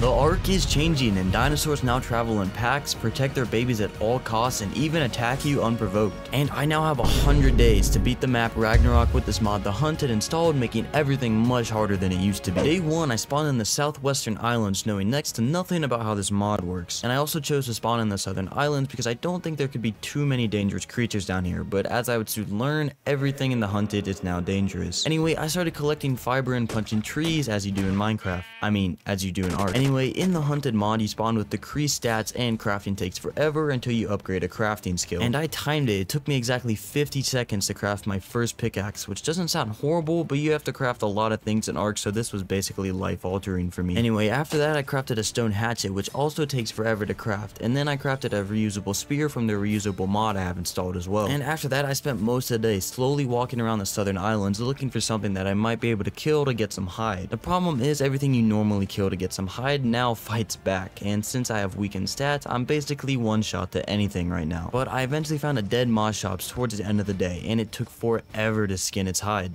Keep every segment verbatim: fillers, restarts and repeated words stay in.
The Ark is changing, and dinosaurs now travel in packs, protect their babies at all costs, and even attack you unprovoked. And I now have one hundred days to beat the map Ragnarok with this mod The Hunted installed, making everything much harder than it used to be. Day one, I spawned in the southwestern islands, knowing next to nothing about how this mod works. And I also chose to spawn in the southern islands because I don't think there could be too many dangerous creatures down here, but as I would soon learn, everything in The Hunted is now dangerous. Anyway, I started collecting fiber and punching trees as you do in Minecraft. I mean, as you do in Ark. Anyway, in The Hunted mod, you spawn with decreased stats and crafting takes forever until you upgrade a crafting skill. And I timed it. It took me exactly fifty seconds to craft my first pickaxe, which doesn't sound horrible, but you have to craft a lot of things in Ark, so this was basically life-altering for me. Anyway, after that, I crafted a stone hatchet, which also takes forever to craft, and then I crafted a reusable spear from the reusable mod I have installed as well. And after that, I spent most of the day slowly walking around the southern islands looking for something that I might be able to kill to get some hide. The problem is everything you normally kill to get some hide now fights back, and since I have weakened stats, I'm basically one shot to anything right now. But I eventually found a dead Moschops towards the end of the day, and it took forever to skin its hide.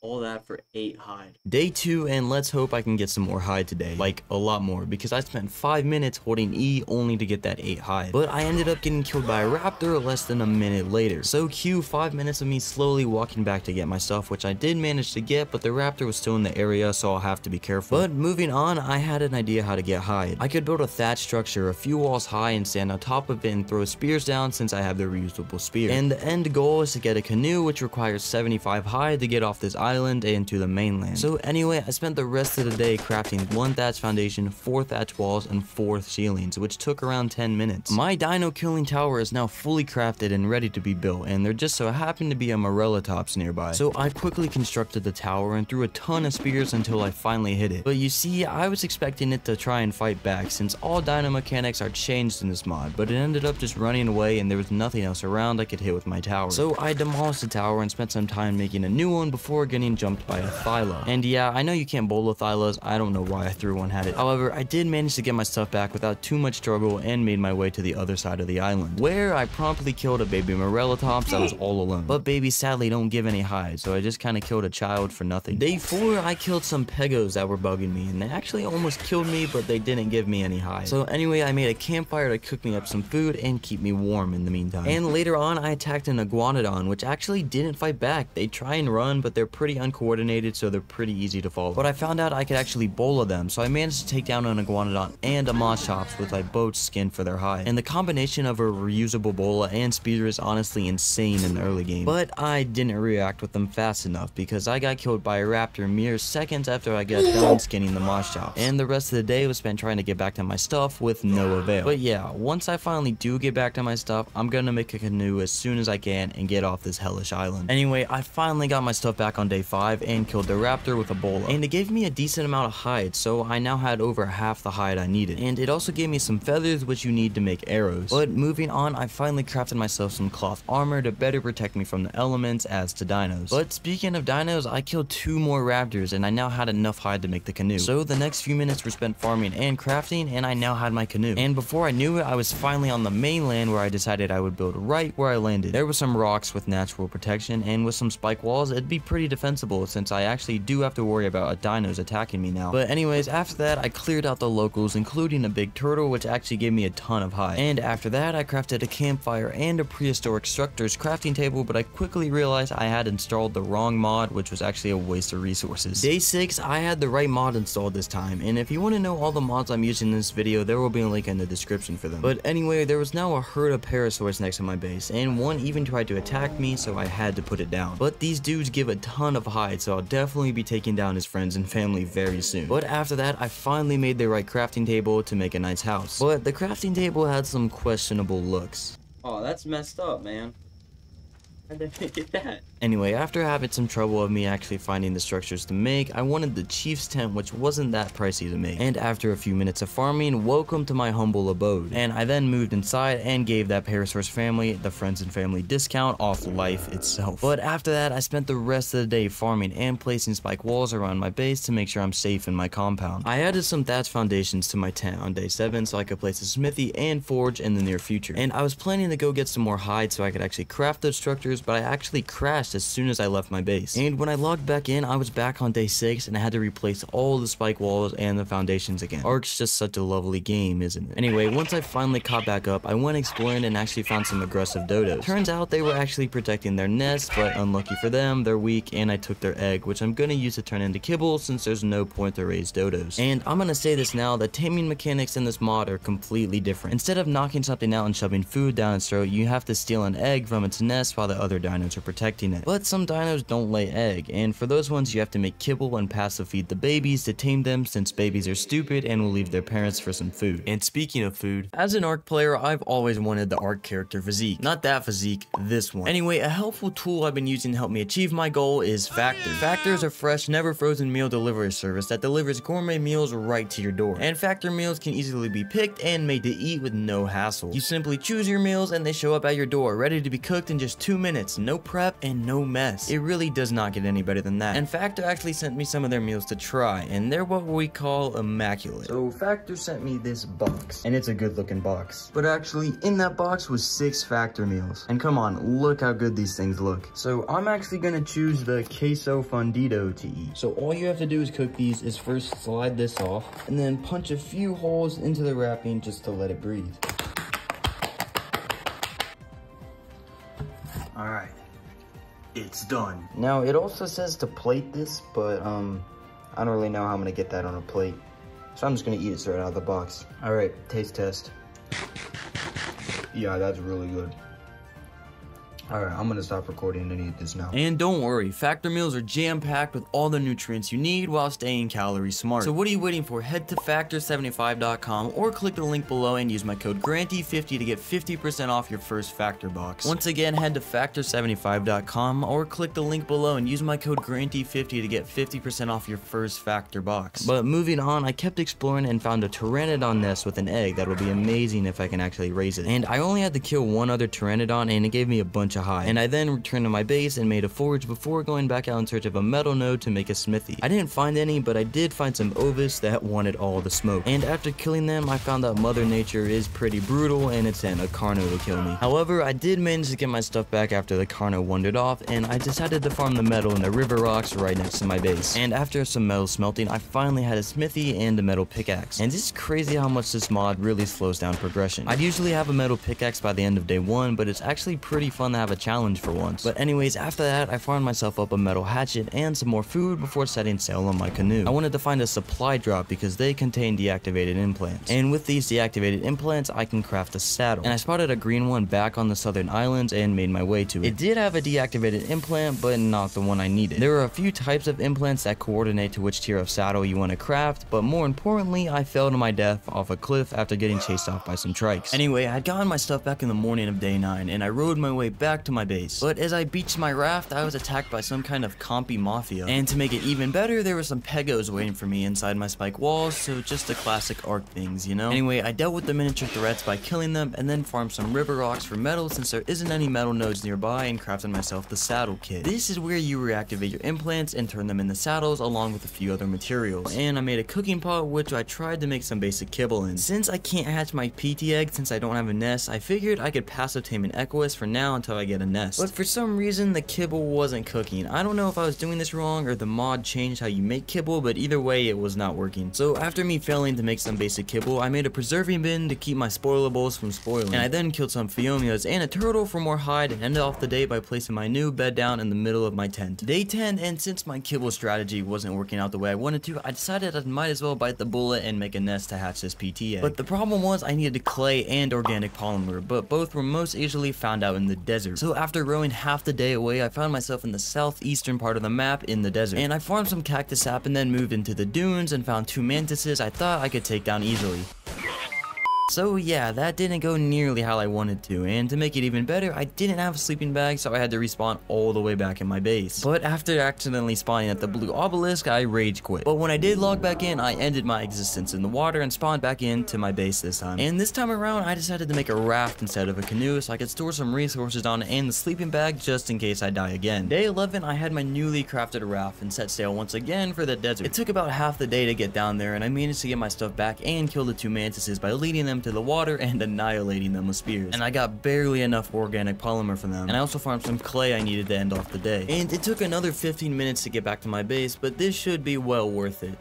All that for eight hide. Day two, and let's hope I can get some more hide today. Like, a lot more, because I spent five minutes holding E only to get that eight hide. But I ended up getting killed by a raptor less than a minute later. So cue five minutes of me slowly walking back to get my stuff, which I did manage to get, but the raptor was still in the area, so I'll have to be careful. But moving on, I had an idea how to get hide. I could build a thatch structure a few walls high and stand on top of it and throw spears down since I have the reusable spear. And the end goal is to get a canoe, which requires seventy-five hide to get off this island Island and to the mainland. So anyway, I spent the rest of the day crafting one thatch foundation, four thatch walls, and four ceilings, which took around ten minutes. My dino killing tower is now fully crafted and ready to be built, and there just so happened to be a Morellatops nearby. So I quickly constructed the tower and threw a ton of spears until I finally hit it. But you see, I was expecting it to try and fight back since all dino mechanics are changed in this mod, but it ended up just running away and there was nothing else around I could hit with my tower. So I demolished the tower and spent some time making a new one before getting jumped by a thyla. And yeah, I know you can't bowl with thylas. I don't know why I threw one at it. However, I did manage to get my stuff back without too much struggle and made my way to the other side of the island, where I promptly killed a baby Morellatops that was all alone. But babies sadly don't give any hide, so I just kind of killed a child for nothing. Day four, I killed some pegos that were bugging me, and they actually almost killed me, but they didn't give me any hide. So anyway, I made a campfire to cook me up some food and keep me warm in the meantime. And later on, I attacked an Iguanodon, which actually didn't fight back. They try and run, but they're pretty uncoordinated, so they're pretty easy to follow. But I found out I could actually bola them, so I managed to take down an Iguanodon and a Moschops with like both skin for their hide. And the combination of a reusable bola and speeder is honestly insane in the early game. But I didn't react with them fast enough because I got killed by a raptor mere seconds after I got done skinning the Moschops. And the rest of the day was spent trying to get back to my stuff with no avail. But yeah, once I finally do get back to my stuff, I'm gonna make a canoe as soon as I can and get off this hellish island. Anyway, I finally got my stuff back on day five and killed the raptor with a bola, and it gave me a decent amount of hide, so I now had over half the hide I needed. And it also gave me some feathers, which you need to make arrows. But moving on, I finally crafted myself some cloth armor to better protect me from the elements as to dinos. But speaking of dinos, I killed two more raptors and I now had enough hide to make the canoe. So the next few minutes were spent farming and crafting, and I now had my canoe. And before I knew it, I was finally on the mainland, where I decided I would build right where I landed. There were some rocks with natural protection, and with some spike walls it'd be pretty defensive, since I actually do have to worry about a dinos attacking me now. But anyways, after that, I cleared out the locals, including a big turtle, which actually gave me a ton of hide. And after that, I crafted a campfire and a prehistoric structures crafting table, but I quickly realized I had installed the wrong mod, which was actually a waste of resources. Day six, I had the right mod installed this time, and if you want to know all the mods I'm using in this video, there will be a link in the description for them. But anyway, there was now a herd of parasaurs next to my base, and one even tried to attack me, so I had to put it down. But these dudes give a ton of hide, so I'll definitely be taking down his friends and family very soon. But after that, I finally made the right crafting table to make a nice house. But the crafting table had some questionable looks. Oh, that's messed up, man. How did I get that? Anyway, after having some trouble of me actually finding the structures to make, I wanted the chief's tent, which wasn't that pricey to make. And after a few minutes of farming, welcome to my humble abode. And I then moved inside and gave that parasaur's family the friends and family discount off life itself. But after that, I spent the rest of the day farming and placing spike walls around my base to make sure I'm safe in my compound. I added some thatch foundations to my tent on day seven so I could place a smithy and forge in the near future. And I was planning to go get some more hide so I could actually craft those structures, but I actually crashed as soon as I left my base. And when I logged back in, I was back on day six and I had to replace all the spike walls and the foundations again. Ark's just such a lovely game, isn't it? Anyway, once I finally caught back up, I went exploring and actually found some aggressive dodos. Turns out they were actually protecting their nest, but unlucky for them, they're weak and I took their egg, which I'm gonna use to turn into kibble since there's no point to raise dodos. And I'm gonna say this now, the taming mechanics in this mod are completely different. Instead of knocking something out and shoving food down its throat, you have to steal an egg from its nest while the other dinos are protecting it. But some dinos don't lay egg, and for those ones you have to make kibble and passive feed the babies to tame them since babies are stupid and will leave their parents for some food. And speaking of food, as an Ark player, I've always wanted the Ark character physique. Not that physique, this one. Anyway, a helpful tool I've been using to help me achieve my goal is Factor. Factor is a fresh, never frozen meal delivery service that delivers gourmet meals right to your door. And Factor meals can easily be picked and made to eat with no hassle. You simply choose your meals and they show up at your door, ready to be cooked in just two minutes, no prep and no mess. It really does not get any better than that. And Factor actually sent me some of their meals to try, and they're what we call immaculate. So Factor sent me this box, and it's a good looking box. But actually, in that box was six Factor meals. And come on, look how good these things look. So I'm actually gonna choose the queso fundido to eat. So all you have to do is cook these is first slide this off, and then punch a few holes into the wrapping just to let it breathe. All right, it's done. Now it also says to plate this, but um, I don't really know how I'm gonna get that on a plate. So I'm just gonna eat it straight out of the box. All right, taste test. Yeah, that's really good. Alright, I'm gonna stop recording and eat this now. And don't worry, Factor meals are jam-packed with all the nutrients you need while staying calorie smart. So what are you waiting for? Head to factor seventy-five dot com or click the link below and use my code GRANTY fifty to get fifty percent off your first Factor box. Once again, head to factor seventy-five dot com or click the link below and use my code GRANTY fifty to get fifty percent off your first Factor box. But moving on, I kept exploring and found a Pteranodon nest with an egg that would be amazing if I can actually raise it. And I only had to kill one other Pteranodon and it gave me a bunch high, and I then returned to my base and made a forge before going back out in search of a metal node to make a smithy. I didn't find any, but I did find some ovis that wanted all the smoke, and after killing them I found that Mother Nature is pretty brutal and it sent a carno to kill me. However, I did manage to get my stuff back after the carno wandered off, and I decided to farm the metal in the river rocks right next to my base. And after some metal smelting, I finally had a smithy and a metal pickaxe, and it's crazy how much this mod really slows down progression. I'd usually have a metal pickaxe by the end of day one, but it's actually pretty fun to have a challenge for once. But anyways, after that I farmed myself up a metal hatchet and some more food before setting sail on my canoe. I wanted to find a supply drop because they contain deactivated implants, and with these deactivated implants I can craft a saddle. And I spotted a green one back on the southern islands and made my way to it. It did have a deactivated implant, but not the one I needed. There are a few types of implants that coordinate to which tier of saddle you want to craft, but more importantly I fell to my death off a cliff after getting chased off by some trikes. Anyway, I had gotten my stuff back in the morning of day nine and I rode my way back to my base. But as I beached my raft, I was attacked by some kind of compy mafia. And to make it even better, there were some pegos waiting for me inside my spike walls, so just the classic Ark things, you know? Anyway, I dealt with the miniature threats by killing them and then farmed some river rocks for metal since there isn't any metal nodes nearby, and crafted myself the saddle kit. This is where you reactivate your implants and turn them into saddles along with a few other materials. And I made a cooking pot, which I tried to make some basic kibble in. Since I can't hatch my P T egg since I don't have a nest, I figured I could passive tame an Equus for now until I get a nest. But for some reason the kibble wasn't cooking. I don't know if I was doing this wrong or the mod changed how you make kibble, but either way it was not working. So after me failing to make some basic kibble, I made a preserving bin to keep my spoilables from spoiling. And I then killed some Phiomias and a turtle for more hide and ended off the day by placing my new bed down in the middle of my tent. Day ten, and since my kibble strategy wasn't working out the way I wanted to, I decided I might as well bite the bullet and make a nest to hatch this P T egg. But the problem was I needed clay and organic polymer, but both were most easily found out in the desert. So after rowing half the day away, I found myself in the southeastern part of the map in the desert, and I farmed some cactus sap and then moved into the dunes and found two mantises I thought I could take down easily. So yeah, that didn't go nearly how I wanted to, and to make it even better, I didn't have a sleeping bag, so I had to respawn all the way back in my base. But after accidentally spawning at the blue obelisk, I rage quit. But when I did log back in, I ended my existence in the water and spawned back into my base this time. And this time around, I decided to make a raft instead of a canoe so I could store some resources on it and the sleeping bag just in case I die again. Day eleven, I had my newly crafted raft and set sail once again for the desert. It took about half the day to get down there, and I managed to get my stuff back and kill the two mantises by leading them them to the water and annihilating them with spears. And I got barely enough organic polymer for them. And I also farmed some clay I needed to end off the day. And it took another fifteen minutes to get back to my base, but this should be well worth it.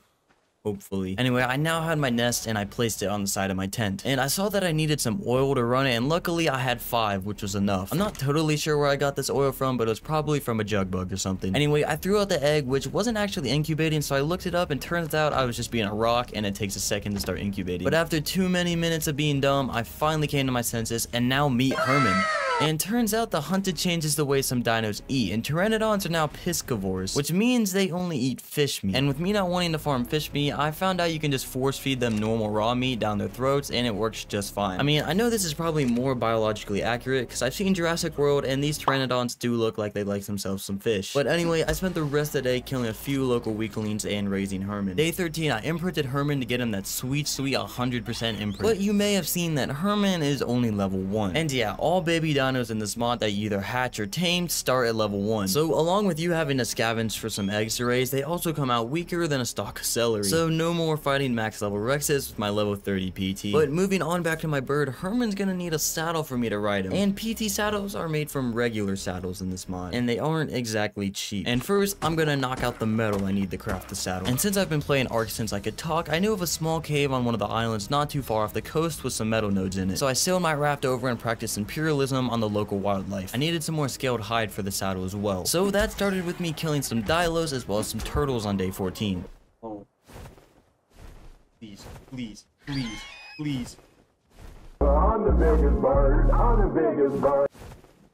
Hopefully. Anyway, I now had my nest and I placed it on the side of my tent. And I saw that I needed some oil to run it, and luckily I had five, which was enough. I'm not totally sure where I got this oil from, but it was probably from a jug bug or something. Anyway, I threw out the egg, which wasn't actually incubating, so I looked it up and turns out I was just being a rock and it takes a second to start incubating. But after too many minutes of being dumb, I finally came to my senses and now meet Herman. And turns out the hunted changes the way some dinos eat, and pteranodons are now piscivores, which means they only eat fish meat. And with me not wanting to farm fish meat, I found out you can just force feed them normal raw meat down their throats and it works just fine. I mean, I know this is probably more biologically accurate because I've seen Jurassic World and these pteranodons do look like they like themselves some fish. But anyway, I spent the rest of the day killing a few local weaklings and raising Herman. Day thirteen, I imprinted Herman to get him that sweet, sweet one hundred percent imprint. But you may have seen that Herman is only level one. And yeah, all baby dinos in this mod that you either hatch or tame start at level one. So along with you having to scavenge for some eggs to raise, they also come out weaker than a stalk of celery. So no more fighting max level Rexes with my level thirty P T. But moving on back to my bird, Herman's gonna need a saddle for me to ride him. And P T saddles are made from regular saddles in this mod, and they aren't exactly cheap. And first, I'm gonna knock out the metal I need to craft the saddle. And since I've been playing Ark since I could talk, I knew of a small cave on one of the islands not too far off the coast with some metal nodes in it. So I sailed my raft over and practiced imperialism on the local wildlife. I needed some more scaled hide for the saddle as well. So that started with me killing some dilos as well as some turtles on day fourteen. Oh. Please, please, please, please. I'm the biggest bird, I'm the biggest bird.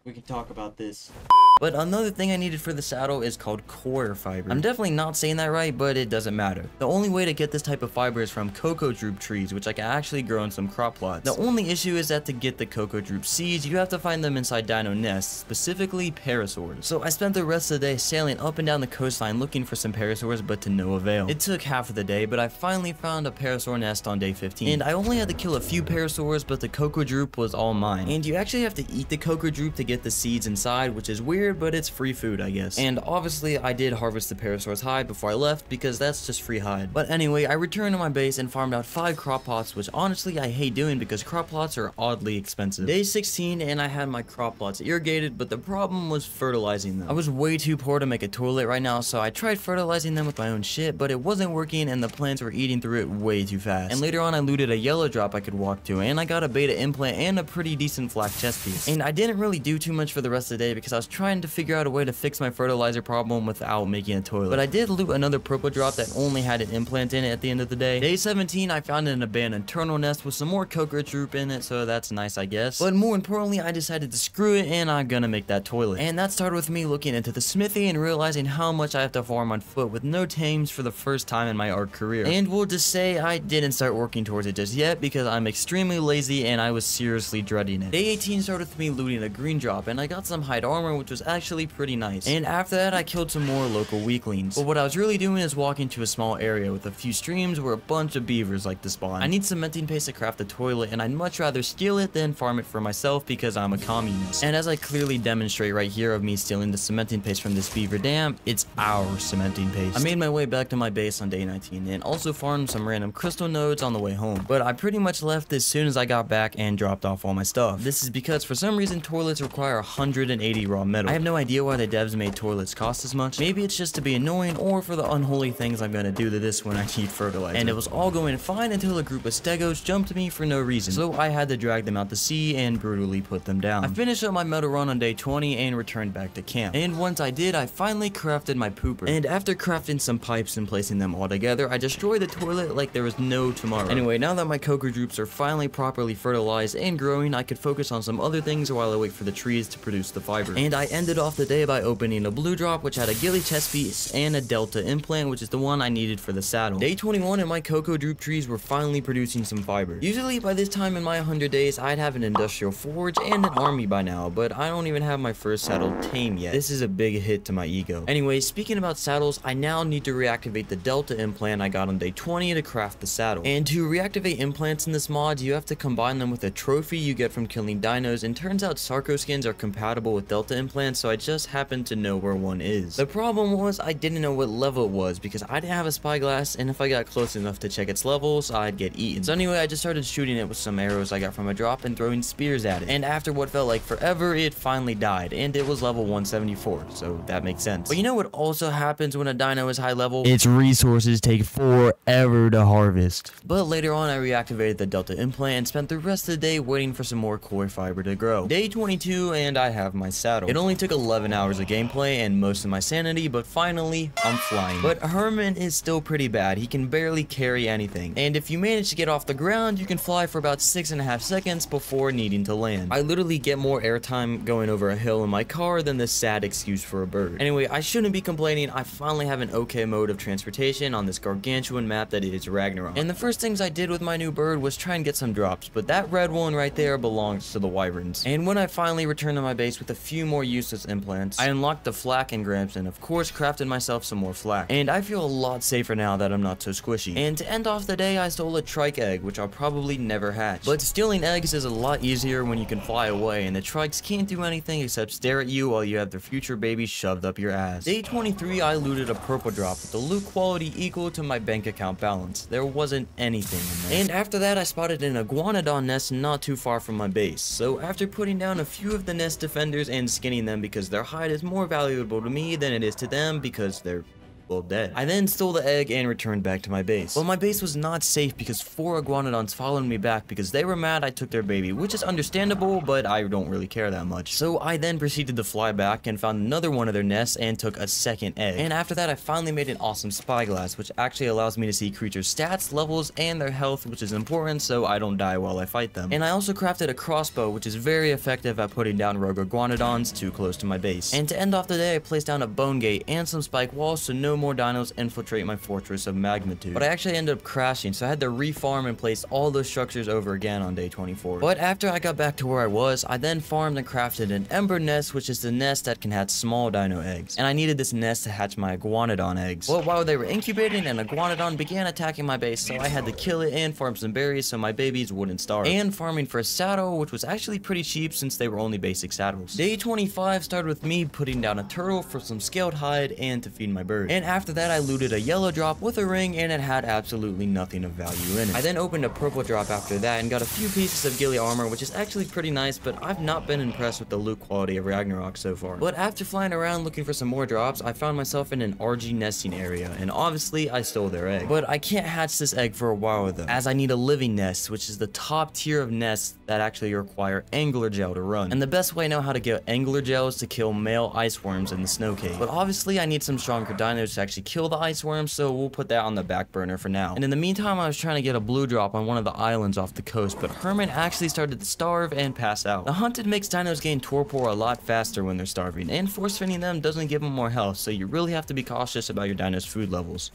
We can talk about this. But another thing I needed for the saddle is called coir fiber. I'm definitely not saying that right, but it doesn't matter. The only way to get this type of fiber is from cocoa droop trees, which I can actually grow in some crop plots. The only issue is that to get the cocoa droop seeds, you have to find them inside dino nests, specifically parasaurs. So I spent the rest of the day sailing up and down the coastline looking for some parasaurs, but to no avail. It took half of the day, but I finally found a parasaur nest on day fifteen. And I only had to kill a few parasaurs, but the cocoa droop was all mine. And you actually have to eat the cocoa droop to get the seeds inside, which is weird, but it's free food, I guess. And obviously, I did harvest the parasaur's hide before I left because that's just free hide. But anyway, I returned to my base and farmed out five crop plots, which honestly, I hate doing because crop plots are oddly expensive. Day sixteen, and I had my crop plots irrigated, but the problem was fertilizing them. I was way too poor to make a toilet right now, so I tried fertilizing them with my own shit, but it wasn't working and the plants were eating through it way too fast. And later on, I looted a yellow drop I could walk to, and I got a beta implant and a pretty decent flak chest piece. And I didn't really do too much for the rest of the day because I was trying to figure out a way to fix my fertilizer problem without making a toilet. But I did loot another purple drop that only had an implant in it at the end of the day. Day seventeen, I found an abandoned turtle nest with some more cocoa droop in it, so that's nice, I guess. But more importantly, I decided to screw it and I'm gonna make that toilet. And that started with me looking into the smithy and realizing how much I have to farm on foot with no tames for the first time in my Ark career. And we'll just say I didn't start working towards it just yet because I'm extremely lazy and I was seriously dreading it. Day eighteen started with me looting a green drop and I got some hide armor, which was actually pretty nice. And after that, I killed some more local weaklings. But what I was really doing is walking to a small area with a few streams where a bunch of beavers like to spawn. I need cementing paste to craft a toilet, and I'd much rather steal it than farm it for myself because I'm a communist. And as I clearly demonstrate right here of me stealing the cementing paste from this beaver dam, it's our cementing paste. I made my way back to my base on day nineteen and also farmed some random crystal nodes on the way home. But I pretty much left as soon as I got back and dropped off all my stuff. This is because for some reason, toilets require one hundred eighty raw metal. I have no idea why the devs made toilets cost as much. Maybe it's just to be annoying or for the unholy things I'm gonna do to this when I need fertilizer. And it was all going fine until a group of stegos jumped me for no reason. So I had to drag them out to sea and brutally put them down. I finished up my metal run on day twenty and returned back to camp. And once I did, I finally crafted my pooper. And after crafting some pipes and placing them all together, I destroyed the toilet like there was no tomorrow. Anyway, now that my cocoa droops are finally properly fertilized and growing, I could focus on some other things while I wait for the trees to produce the fiber. And I ended off the day by opening a blue drop, which had a gilly chest piece and a delta implant, which is the one I needed for the saddle. Day twenty-one, and my cocoa droop trees were finally producing some fiber. Usually by this time in my one hundred days, I'd have an industrial forge and an army by now, but I don't even have my first saddle tame yet. This is a big hit to my ego. Anyway, speaking about saddles, I now need to reactivate the delta implant I got on day twenty to craft the saddle. And to reactivate implants in this mod, you have to combine them with a trophy you get from killing dinos, and turns out sarco skins are compatible with delta implants, land, so I just happened to know where one is. The problem was I didn't know what level it was because I didn't have a spyglass, and if I got close enough to check its levels, I'd get eaten. So anyway, I just started shooting it with some arrows I got from a drop and throwing spears at it. And after what felt like forever, it finally died, and it was level one seventy-four, so that makes sense. But you know what also happens when a dino is high level? Its resources take forever to harvest. But later on, I reactivated the Delta implant and spent the rest of the day waiting for some more core fiber to grow. Day twenty-two, and I have my saddle. It only took eleven hours of gameplay and most of my sanity, but finally, I'm flying. But Herman is still pretty bad. He can barely carry anything. And if you manage to get off the ground, you can fly for about six and a half seconds before needing to land. I literally get more airtime going over a hill in my car than the sad excuse for a bird. Anyway, I shouldn't be complaining. I finally have an okay mode of transportation on this gargantuan map that is Ragnarok. And the first things I did with my new bird was try and get some drops, but that red one right there belongs to the wyverns. And when I finally returned to my base with a few more useless implants, I unlocked the flak and grams and of course crafted myself some more flak. And I feel a lot safer now that I'm not so squishy. And to end off the day, I stole a trike egg, which I'll probably never hatch. But stealing eggs is a lot easier when you can fly away, and the trikes can't do anything except stare at you while you have their future baby shoved up your ass. Day twenty-three, I looted a purple drop with the loot quality equal to my bank account balance. There wasn't anything in there. And after that, I spotted an Iguanodon nest not too far from my base. So after putting down a few of the nest defenders and skinning them because their hide is more valuable to me than it is to them because they're well dead, I then stole the egg and returned back to my base. Well, my base was not safe because four iguanodons followed me back because they were mad I took their baby, which is understandable, but I don't really care that much. So I then proceeded to fly back and found another one of their nests and took a second egg. And after that, I finally made an awesome spyglass, which actually allows me to see creatures' stats, levels, and their health, which is important so I don't die while I fight them. And I also crafted a crossbow, which is very effective at putting down rogue iguanodons too close to my base. And to end off the day, I placed down a bone gate and some spike walls so no more dinos infiltrate my fortress of magnitude. But I actually ended up crashing, so I had to refarm and place all those structures over again on day twenty-four. But after I got back to where I was, I then farmed and crafted an ember nest, which is the nest that can hatch small dino eggs. And I needed this nest to hatch my iguanodon eggs. Well, while they were incubating, an iguanodon began attacking my base, so I had to kill it and farm some berries so my babies wouldn't starve. And farming for a saddle, which was actually pretty cheap since they were only basic saddles. Day twenty-five started with me putting down a turtle for some scaled hide and to feed my bird. And after that, I looted a yellow drop with a ring, and it had absolutely nothing of value in it. I then opened a purple drop after that and got a few pieces of ghillie armor, which is actually pretty nice, but I've not been impressed with the loot quality of Ragnarok so far. But after flying around looking for some more drops, I found myself in an R G nesting area, and obviously I stole their egg. But I can't hatch this egg for a while though, as I need a living nest, which is the top tier of nests that actually require angler gel to run. And the best way I know how to get angler gel is to kill male ice worms in the snow cave. But obviously I need some stronger dinos actually kill the ice worm, so we'll put that on the back burner for now. And in the meantime, I was trying to get a blue drop on one of the islands off the coast, but Herman actually started to starve and pass out. The Hunted makes dinos gain torpor a lot faster when they're starving, and force feeding them doesn't give them more health, so you really have to be cautious about your dino's food levels.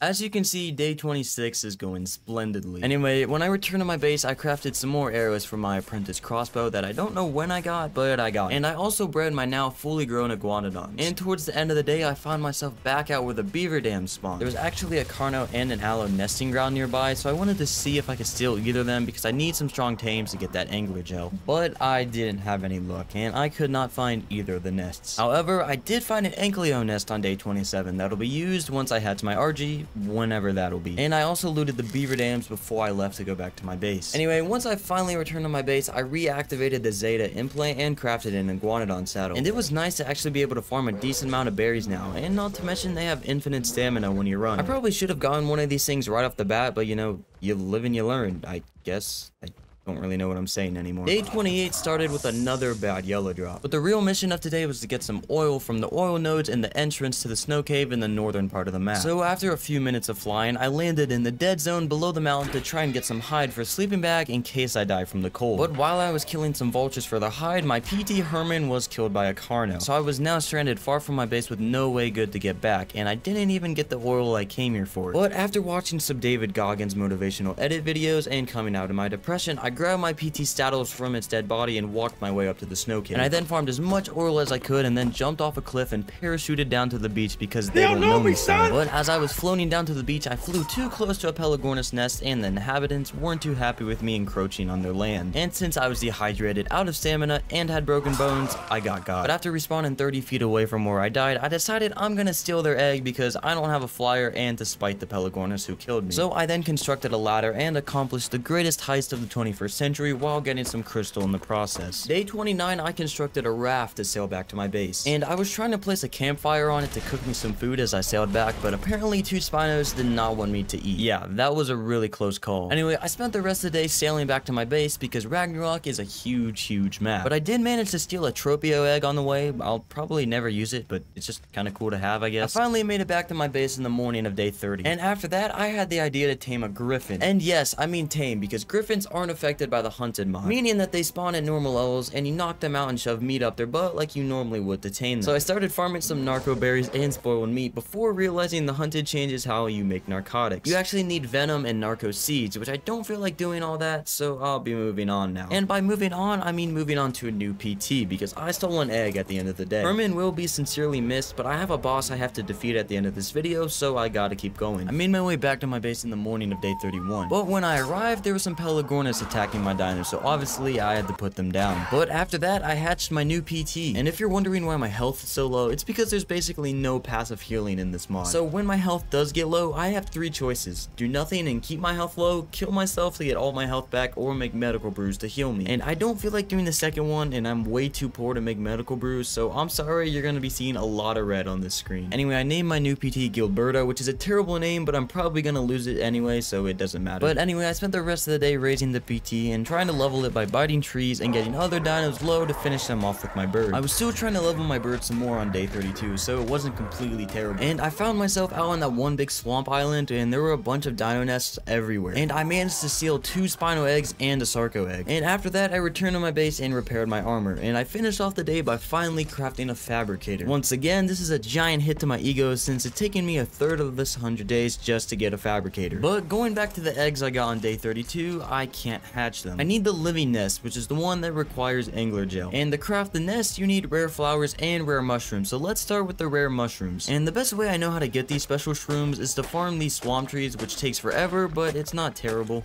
As you can see, day twenty-six is going splendidly. Anyway, when I returned to my base, I crafted some more arrows for my apprentice crossbow that I don't know when I got, but I got it. And I also bred my now fully grown iguanodons. And towards the end of the day, I found myself back out where the beaver dam spawned. There was actually a carno and an aloe nesting ground nearby, so I wanted to see if I could steal either of them because I need some strong tames to get that angler gel. But I didn't have any luck, and I could not find either of the nests. However, I did find an Ankylo nest on day twenty-seven that'll be used once I hatch my R G, whenever that'll be. And I also looted the beaver dams before I left to go back to my base. Anyway, once I finally returned to my base, I reactivated the Zeta implant and crafted an iguanodon saddle. And it was nice to actually be able to farm a decent amount of berries now, and not to mention they have infinite stamina when you run. I probably should have gotten one of these things right off the bat, but you know, you live and you learn, I guess. I don't really know what I'm saying anymore. Day twenty-eight started with another bad yellow drop, but the real mission of today was to get some oil from the oil nodes and the entrance to the snow cave in the northern part of the map. So after a few minutes of flying, I landed in the dead zone below the mountain to try and get some hide for a sleeping bag in case I die from the cold. But while I was killing some vultures for the hide, my P T Herman was killed by a carno, so I was now stranded far from my base with no way good to get back, and I didn't even get the oil I came here for. But after watching some David Goggins motivational edit videos and coming out of my depression, I grabbed my P T Stattles from its dead body and walked my way up to the snow cave. And I then farmed as much oil as I could and then jumped off a cliff and parachuted down to the beach because they, they don't know me, son! But as I was floating down to the beach, I flew too close to a Pelagornis nest and the inhabitants weren't too happy with me encroaching on their land. And since I was dehydrated, out of stamina, and had broken bones, I got got. But after respawning thirty feet away from where I died, I decided I'm gonna steal their egg because I don't have a flyer and to spite the Pelagornis who killed me. So I then constructed a ladder and accomplished the greatest heist of the twenty-first century while getting some crystal in the process. Day twenty-nine, I constructed a raft to sail back to my base, and I was trying to place a campfire on it to cook me some food as I sailed back, but apparently two spinos did not want me to eat. Yeah, that was a really close call. Anyway, I spent the rest of the day sailing back to my base because Ragnarok is a huge, huge map, but I did manage to steal a Tropio egg on the way. I'll probably never use it, but it's just kind of cool to have, I guess. I finally made it back to my base in the morning of day thirty, and after that, I had the idea to tame a griffin. And yes, I mean tame, because griffins aren't affected by the hunted mod, meaning that they spawn at normal levels, and you knock them out and shove meat up their butt like you normally would to tame them. So I started farming some narco berries and spoiled meat before realizing the hunted changes how you make narcotics. You actually need venom and narco seeds, which I don't feel like doing all that, so I'll be moving on now. And by moving on, I mean moving on to a new P T, because I stole an egg at the end of the day. Herman will be sincerely missed, but I have a boss I have to defeat at the end of this video, so I gotta keep going. I made my way back to my base in the morning of day thirty-one, but when I arrived, there were some Pelagornis attacking my diner, so obviously I had to put them down. But after that, I hatched my new P T, and if you're wondering why my health is so low, it's because there's basically no passive healing in this mod. So when my health does get low, I have three choices: do nothing and keep my health low, kill myself to get all my health back, or make medical brews to heal me. And I don't feel like doing the second one, and I'm way too poor to make medical brews, so I'm sorry, you're gonna be seeing a lot of red on this screen. Anyway, I named my new P T Gilberta, which is a terrible name, but I'm probably gonna lose it anyway, so it doesn't matter. But anyway, I spent the rest of the day raising the P T and trying to level it by biting trees and getting other dinos low to finish them off with my bird. I was still trying to level my bird some more on day thirty-two, so it wasn't completely terrible. And I found myself out on that one big swamp island, and there were a bunch of dino nests everywhere. And I managed to steal two spino eggs and a sarco egg. And after that, I returned to my base and repaired my armor. And I finished off the day by finally crafting a fabricator. Once again, this is a giant hit to my ego since it's taken me a third of this one hundred days just to get a fabricator. But going back to the eggs I got on day thirty-two, I can't hatch them. I need the living nest, which is the one that requires angler gel. And to craft the nest, you need rare flowers and rare mushrooms, so let's start with the rare mushrooms. And the best way I know how to get these special shrooms is to farm these swamp trees, which takes forever, but it's not terrible.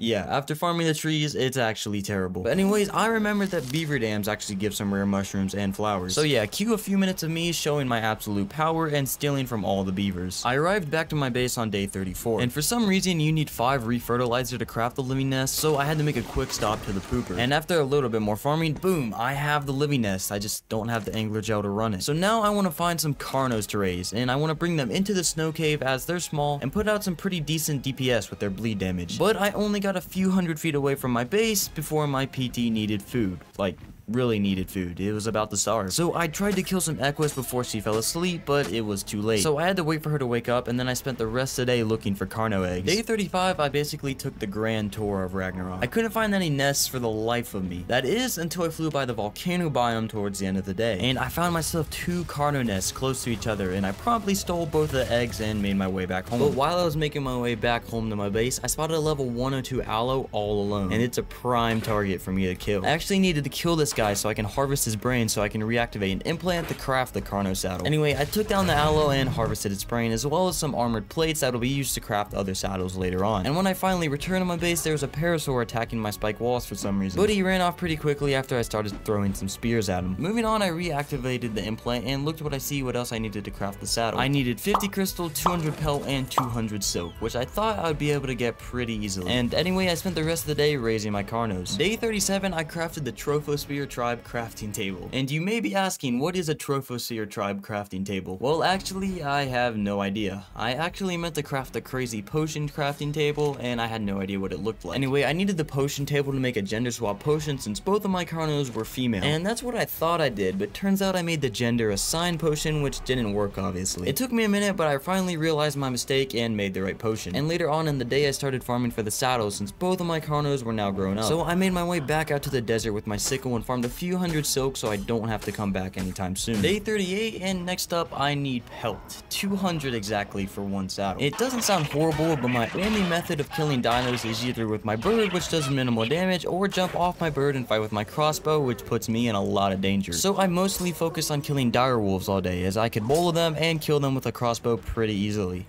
Yeah, after farming the trees, it's actually terrible. But anyways, I remembered that beaver dams actually give some rare mushrooms and flowers. So yeah, cue a few minutes of me showing my absolute power and stealing from all the beavers. I arrived back to my base on day thirty-four, and for some reason, you need five refertilizer to craft the living nest, so I had to make a quick stop to the pooper. And after a little bit more farming, boom, I have the living nest. I just don't have the angler gel to run it. So now I want to find some carnos to raise, and I want to bring them into the snow cave as they're small and put out some pretty decent D P S with their bleed damage. But I only got Got a few hundred feet away from my base before my P T needed food. Like, really needed food. It was about to starve. So I tried to kill some equus before she fell asleep, but it was too late. So I had to wait for her to wake up, and then I spent the rest of the day looking for carno eggs. Day thirty-five, I basically took the grand tour of Ragnarok. I couldn't find any nests for the life of me. That is, until I flew by the volcano biome towards the end of the day. And I found myself two carno nests close to each other, and I promptly stole both the eggs and made my way back home. But while I was making my way back home to my base, I spotted a level one oh two aloe all alone, and it's a prime target for me to kill. I actually needed to kill this guy so I can harvest his brain so I can reactivate an implant to craft the carno saddle. Anyway, I took down the aloe and harvested its brain, as well as some armored plates that will be used to craft other saddles later on. And when I finally returned to my base, there was a parasaur attacking my spike walls for some reason, but he ran off pretty quickly after I started throwing some spears at him. Moving on, I reactivated the implant and looked what I see what else I needed to craft the saddle. I needed fifty crystal, two hundred pelt, and two hundred silk, which I thought I'd be able to get pretty easily. And anyway, I spent the rest of the day raising my carnos. Day thirty-seven, I crafted the Trophosphere tribe crafting table. And you may be asking, what is a Trophosphere tribe crafting table? Well, actually, I have no idea. I actually meant to craft the crazy potion crafting table, and I had no idea what it looked like. Anyway, I needed the potion table to make a gender swap potion since both of my carnos were female. And that's what I thought I did, but turns out I made the gender assigned potion, which didn't work, obviously. It took me a minute, but I finally realized my mistake and made the right potion. And later on in the day, I started farming for the saddles since both of my carnos were now grown up. So I made my way back out to the desert with my sickle and farming farmed a few hundred silk, so I don't have to come back anytime soon. Day thirty-eight, and next up I need pelt. two hundred exactly for one saddle. It doesn't sound horrible, but my only method of killing dinos is either with my bird, which does minimal damage, or jump off my bird and fight with my crossbow, which puts me in a lot of danger. So I mostly focus on killing dire wolves all day, as I could bolo them and kill them with a crossbow pretty easily.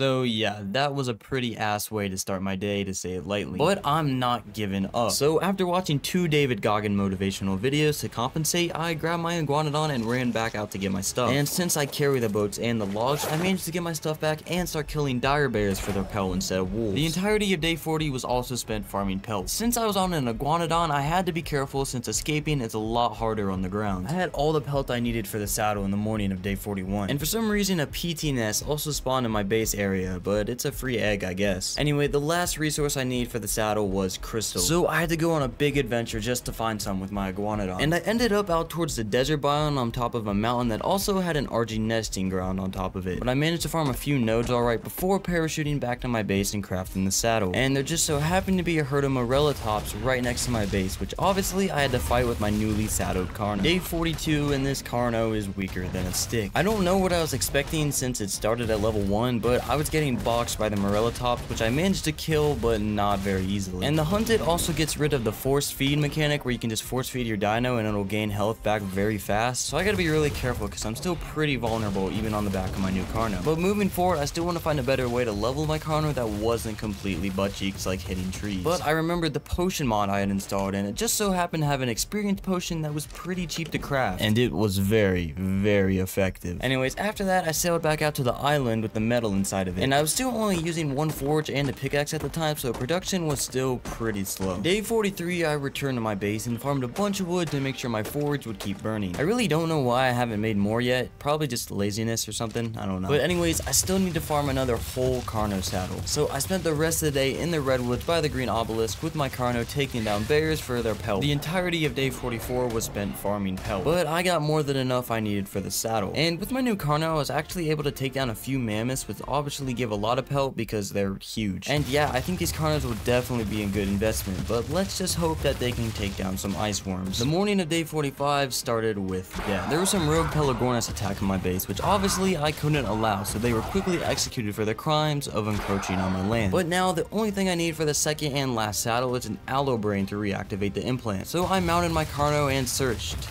So yeah, that was a pretty ass way to start my day, to say it lightly, but I'm not giving up. So after watching two David Goggin motivational videos to compensate, I grabbed my Iguanodon and ran back out to get my stuff. And since I carry the boats and the logs, I managed to get my stuff back and start killing dire bears for their pelt instead of wolves. The entirety of day forty was also spent farming pelt. Since I was on an Iguanodon, I had to be careful since escaping is a lot harder on the ground. I had all the pelt I needed for the saddle in the morning of day forty-one. And for some reason, a P T nest also spawned in my base area. Area, but it's a free egg, I guess. Anyway, the last resource I need for the saddle was crystal, so I had to go on a big adventure just to find some with my Iguanodon. And I ended up out towards the desert biome on top of a mountain that also had an R G nesting ground on top of it, but I managed to farm a few nodes alright before parachuting back to my base and crafting the saddle. And there just so happened to be a herd of Morellatops right next to my base, which obviously I had to fight with my newly saddled Carno. Day forty-two, and this Carno is weaker than a stick. I don't know what I was expecting since it started at level one, but I was getting boxed by the Morellatops, which I managed to kill, but not very easily. And the Hunted also gets rid of the force feed mechanic, where you can just force feed your dino and it'll gain health back very fast, so I gotta be really careful because I'm still pretty vulnerable even on the back of my new Carno. But moving forward, I still want to find a better way to level my Carno that wasn't completely butt cheeks like hitting trees. But I remembered the potion mod I had installed, and it just so happened to have an experience potion that was pretty cheap to craft, and it was very, very effective. Anyways, after that I sailed back out to the island with the metal inside of it. And I was still only using one forge and a pickaxe at the time, so production was still pretty slow. Day forty-three, I returned to my base and farmed a bunch of wood to make sure my forge would keep burning. I really don't know why I haven't made more yet. Probably just laziness or something, I don't know. But anyways, I still need to farm another whole Carno saddle. So I spent the rest of the day in the redwoods by the green obelisk with my Carno, taking down bears for their pelt. The entirety of day forty-four was spent farming pelt, but I got more than enough I needed for the saddle. And with my new Carno, I was actually able to take down a few mammoths, with obviously give a lot of pelt because they're huge. And yeah, I think these Carnos will definitely be a good investment, but let's just hope that they can take down some ice worms. The morning of day forty-five started with death. There was some rogue Pelagornis attacking my base, which obviously I couldn't allow, so they were quickly executed for their crimes of encroaching on my land. But now the only thing I need for the second and last saddle is an aloe brain to reactivate the implant. So I mounted my Carno and searched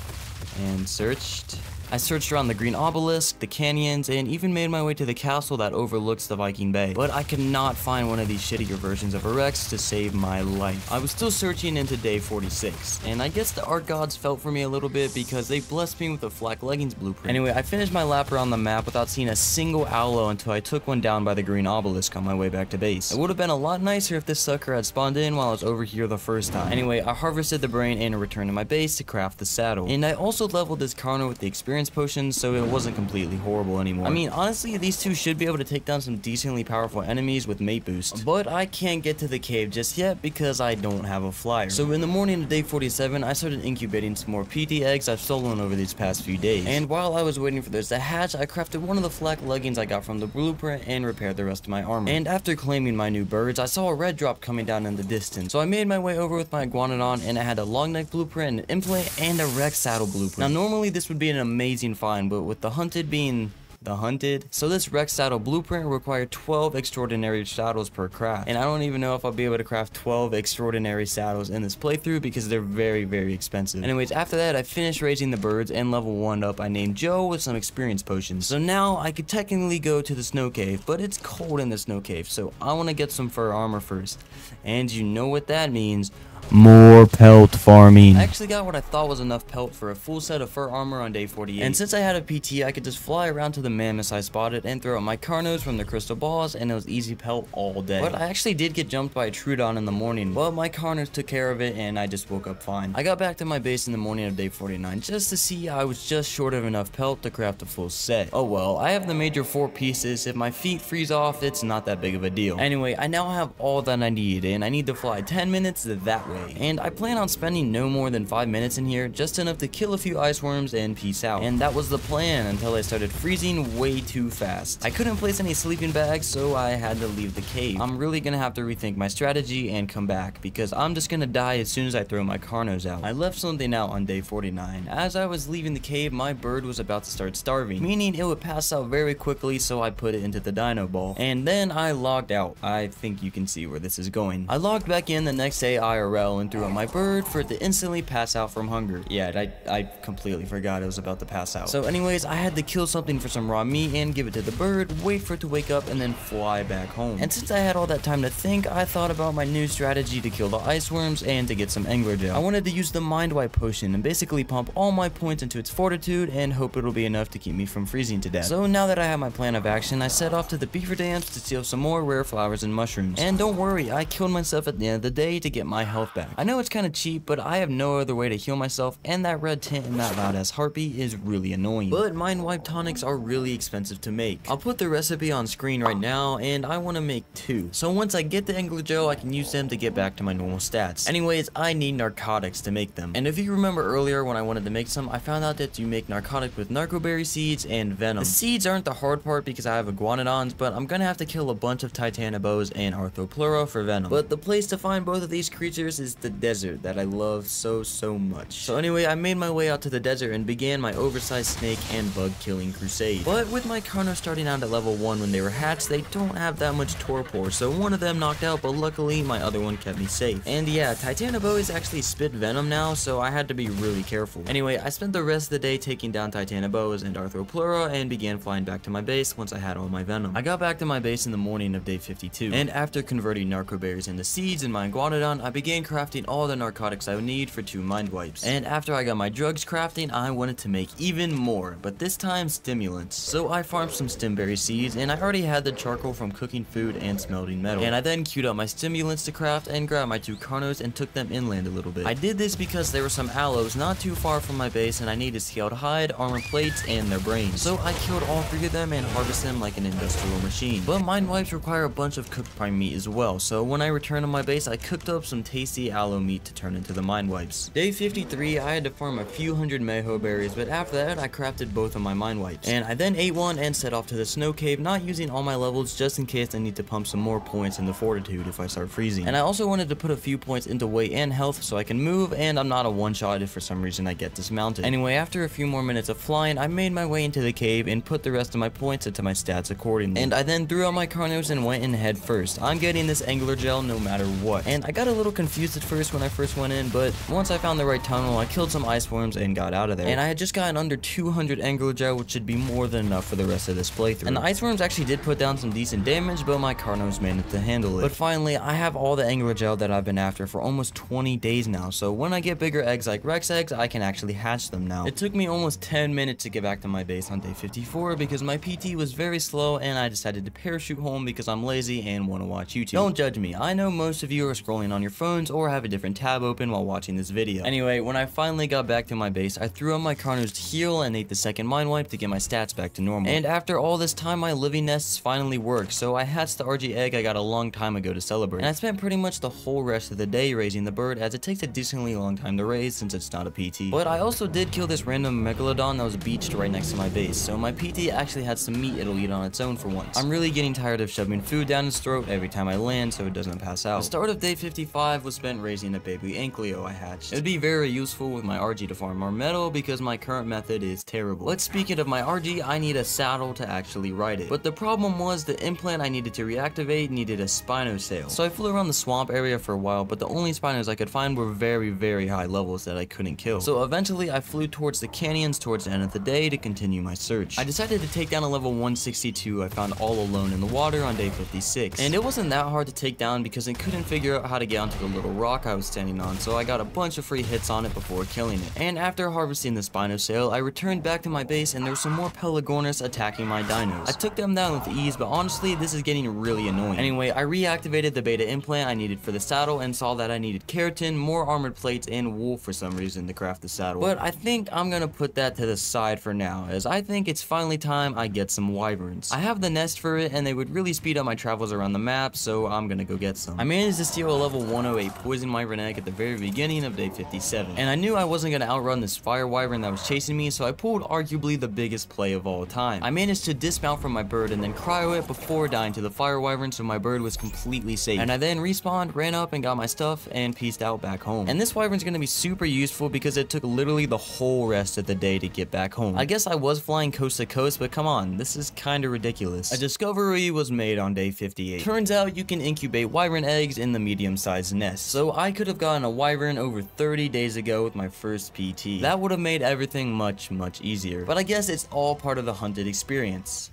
and searched I searched around the green obelisk, the canyons, and even made my way to the castle that overlooks the Viking Bay, but I could not find one of these shittier versions of a Rex to save my life. I was still searching into day forty-six, and I guess the Ark gods felt for me a little bit because they blessed me with a Flak Leggings blueprint. Anyway, I finished my lap around the map without seeing a single aloe until I took one down by the green obelisk on my way back to base. It would have been a lot nicer if this sucker had spawned in while I was over here the first time. Anyway, I harvested the brain and returned to my base to craft the saddle, and I also leveled this Carno with the experience potions, so it wasn't completely horrible anymore. I mean, honestly, these two should be able to take down some decently powerful enemies with mate boost, but I can't get to the cave just yet because I don't have a flyer. So in the morning of day forty-seven, I started incubating some more P T eggs I've stolen over these past few days, and while I was waiting for those to hatch, I crafted one of the Flak Leggings I got from the blueprint and repaired the rest of my armor. And after claiming my new birds, I saw a red drop coming down in the distance, so I made my way over with my Iguanodon, and I had a long neck blueprint, an implant, and a Rex saddle blueprint. Now normally this would be an amazing Amazing find, but with the Hunted being the Hunted, so this Rex saddle blueprint required twelve extraordinary saddles per craft, and I don't even know if I'll be able to craft twelve extraordinary saddles in this playthrough because they're very, very expensive. Anyways, after that I finished raising the birds and level one up I named Joe with some experience potions, so now I could technically go to the snow cave, but it's cold in the snow cave, so I want to get some fur armor first, and you know what that means. More pelt farming. I actually got what I thought was enough pelt for a full set of fur armor on day forty-eight, and since I had a P T, I could just fly around to the mammoths I spotted and throw out my Carnos from the crystal balls, and it was easy pelt all day. But I actually did get jumped by a Troodon in the morning, but my Carnos took care of it and I just woke up fine. I got back to my base in the morning of day forty-nine just to see I was just short of enough pelt to craft a full set. Oh well, I have the major four pieces. If my feet freeze off, it's not that big of a deal. Anyway, I now have all that I need, and I need to fly ten minutes that way. And I plan on spending no more than five minutes in here, just enough to kill a few ice worms and peace out. And that was the plan until I started freezing way too fast. I couldn't place any sleeping bags, so I had to leave the cave. I'm really gonna have to rethink my strategy and come back, because I'm just gonna die as soon as I throw my carnos out. I left something out on day forty-nine. As I was leaving the cave, my bird was about to start starving, meaning it would pass out very quickly, so I put it into the dino ball. And then I logged out. I think you can see where this is going. I logged back in the next day I R L and threw out my bird for it to instantly pass out from hunger. Yeah, I, I completely forgot it was about to pass out. So anyways, I had to kill something for some raw meat and give it to the bird, wait for it to wake up, and then fly back home. And since I had all that time to think, I thought about my new strategy to kill the ice worms and to get some anglerjaw. I wanted to use the mind wipe potion and basically pump all my points into its fortitude and hope it'll be enough to keep me from freezing to death. So now that I have my plan of action, I set off to the beaver dams to steal some more rare flowers and mushrooms. And don't worry, I killed myself at the end of the day to get my health back. I know it's kind of cheap, but I have no other way to heal myself, and that red tint and that loud ass heartbeat is really annoying. But mind wipe tonics are really expensive to make. I'll put the recipe on screen right now, and I want to make two. So once I get the anglerjaw, I can use them to get back to my normal stats. Anyways, I need narcotics to make them. And if you remember earlier when I wanted to make some, I found out that you make narcotics with narcoberry seeds and venom. The seeds aren't the hard part because I have iguanodons, but I'm gonna have to kill a bunch of titanoboas and arthropleura for venom. But the place to find both of these creatures is the desert that I love so, so much. So anyway, I made my way out to the desert and began my oversized snake and bug killing crusade. But with my carnos starting out at level one when they were hatched, they don't have that much torpor, so one of them knocked out, but luckily my other one kept me safe. And yeah, titanoboas actually spit venom now, so I had to be really careful. Anyway, I spent the rest of the day taking down titanoboas and arthropleura and began flying back to my base once I had all my venom. I got back to my base in the morning of day fifty-two, and after converting narcoberries into seeds in my iguanodon, I began crafting all the narcotics I would need for two mind wipes. And after I got my drugs crafting, I wanted to make even more, but this time stimulants. So I farmed some stimberry seeds, and I already had the charcoal from cooking food and smelting metal. And I then queued up my stimulants to craft and grabbed my two carnos and took them inland a little bit. I did this because there were some aloes not too far from my base, and I needed scaled hide, armor plates, and their brains. So I killed all three of them and harvested them like an industrial machine. But mind wipes require a bunch of cooked prime meat as well, so when I returned to my base, I cooked up some tasty aloe meat to turn into the mind wipes. Day fifty-three, I had to farm a few hundred meho berries, but after that, I crafted both of my mind wipes. And I then ate one and set off to the snow cave, not using all my levels just in case I need to pump some more points into fortitude if I start freezing. And I also wanted to put a few points into weight and health so I can move, and I'm not a one-shot if for some reason I get dismounted. Anyway, after a few more minutes of flying, I made my way into the cave and put the rest of my points into my stats accordingly. And I then threw out my carnos and went in head first. I'm getting this angler gel no matter what. And I got a little confused at first when I first went in, but once I found the right tunnel, I killed some ice worms and got out of there. And I had just gotten under two hundred angler gel, which should be more than enough for the rest of this playthrough. And the ice worms actually did put down some decent damage, but my carnos managed to handle it. But finally, I have all the angler gel that I've been after for almost twenty days now, so when I get bigger eggs like Rex eggs, I can actually hatch them now. It took me almost ten minutes to get back to my base on day fifty-four because my P T was very slow, and I decided to parachute home because I'm lazy and want to watch YouTube. Don't judge me, I know most of you are scrolling on your phones or have a different tab open while watching this video. Anyway, when I finally got back to my base, I threw on my carnos to heal and ate the second mind wipe to get my stats back to normal. And after all this time, my living nests finally worked, so I hatched the R G egg I got a long time ago to celebrate. And I spent pretty much the whole rest of the day raising the bird, as it takes a decently long time to raise since it's not a P T. But I also did kill this random megalodon that was beached right next to my base, so my P T actually had some meat it'll eat on its own for once. I'm really getting tired of shoving food down its throat every time I land so it doesn't pass out. The start of day fifty-five was spent raising a baby Ankylo I hatched. It'd be very useful with my R G to farm more metal because my current method is terrible. But speaking of my R G, I need a saddle to actually ride it. But the problem was the implant I needed to reactivate needed a spinosail. So I flew around the swamp area for a while, but the only spinos I could find were very, very high levels that I couldn't kill. So eventually I flew towards the canyons towards the end of the day to continue my search. I decided to take down a level one sixty-two I found all alone in the water on day fifty-six. And it wasn't that hard to take down because I couldn't figure out how to get onto the little rock I was standing on, so I got a bunch of free hits on it before killing it. And after harvesting the spinosail, I returned back to my base and there were some more Pelagornis attacking my dinos. I took them down with ease, but honestly, this is getting really annoying. Anyway, I reactivated the beta implant I needed for the saddle and saw that I needed keratin, more armored plates, and wool for some reason to craft the saddle. But I think I'm gonna put that to the side for now, as I think it's finally time I get some wyverns. I have the nest for it, and they would really speed up my travels around the map, so I'm gonna go get some. I managed to steal a level one oh eight poison my Renek at the very beginning of day fifty-seven. And I knew I wasn't going to outrun this fire wyvern that was chasing me, so I pulled arguably the biggest play of all time. I managed to dismount from my bird and then cryo it before dying to the fire wyvern, so my bird was completely safe. And I then respawned, ran up and got my stuff, and peaced out back home. And this wyvern's going to be super useful because it took literally the whole rest of the day to get back home. I guess I was flying coast to coast, but come on, this is kind of ridiculous. A discovery was made on day fifty-eight. Turns out you can incubate wyvern eggs in the medium-sized nest, so I could have gotten a wyvern over thirty days ago with my first P T. That would have made everything much, much easier. But I guess it's all part of the hunted experience.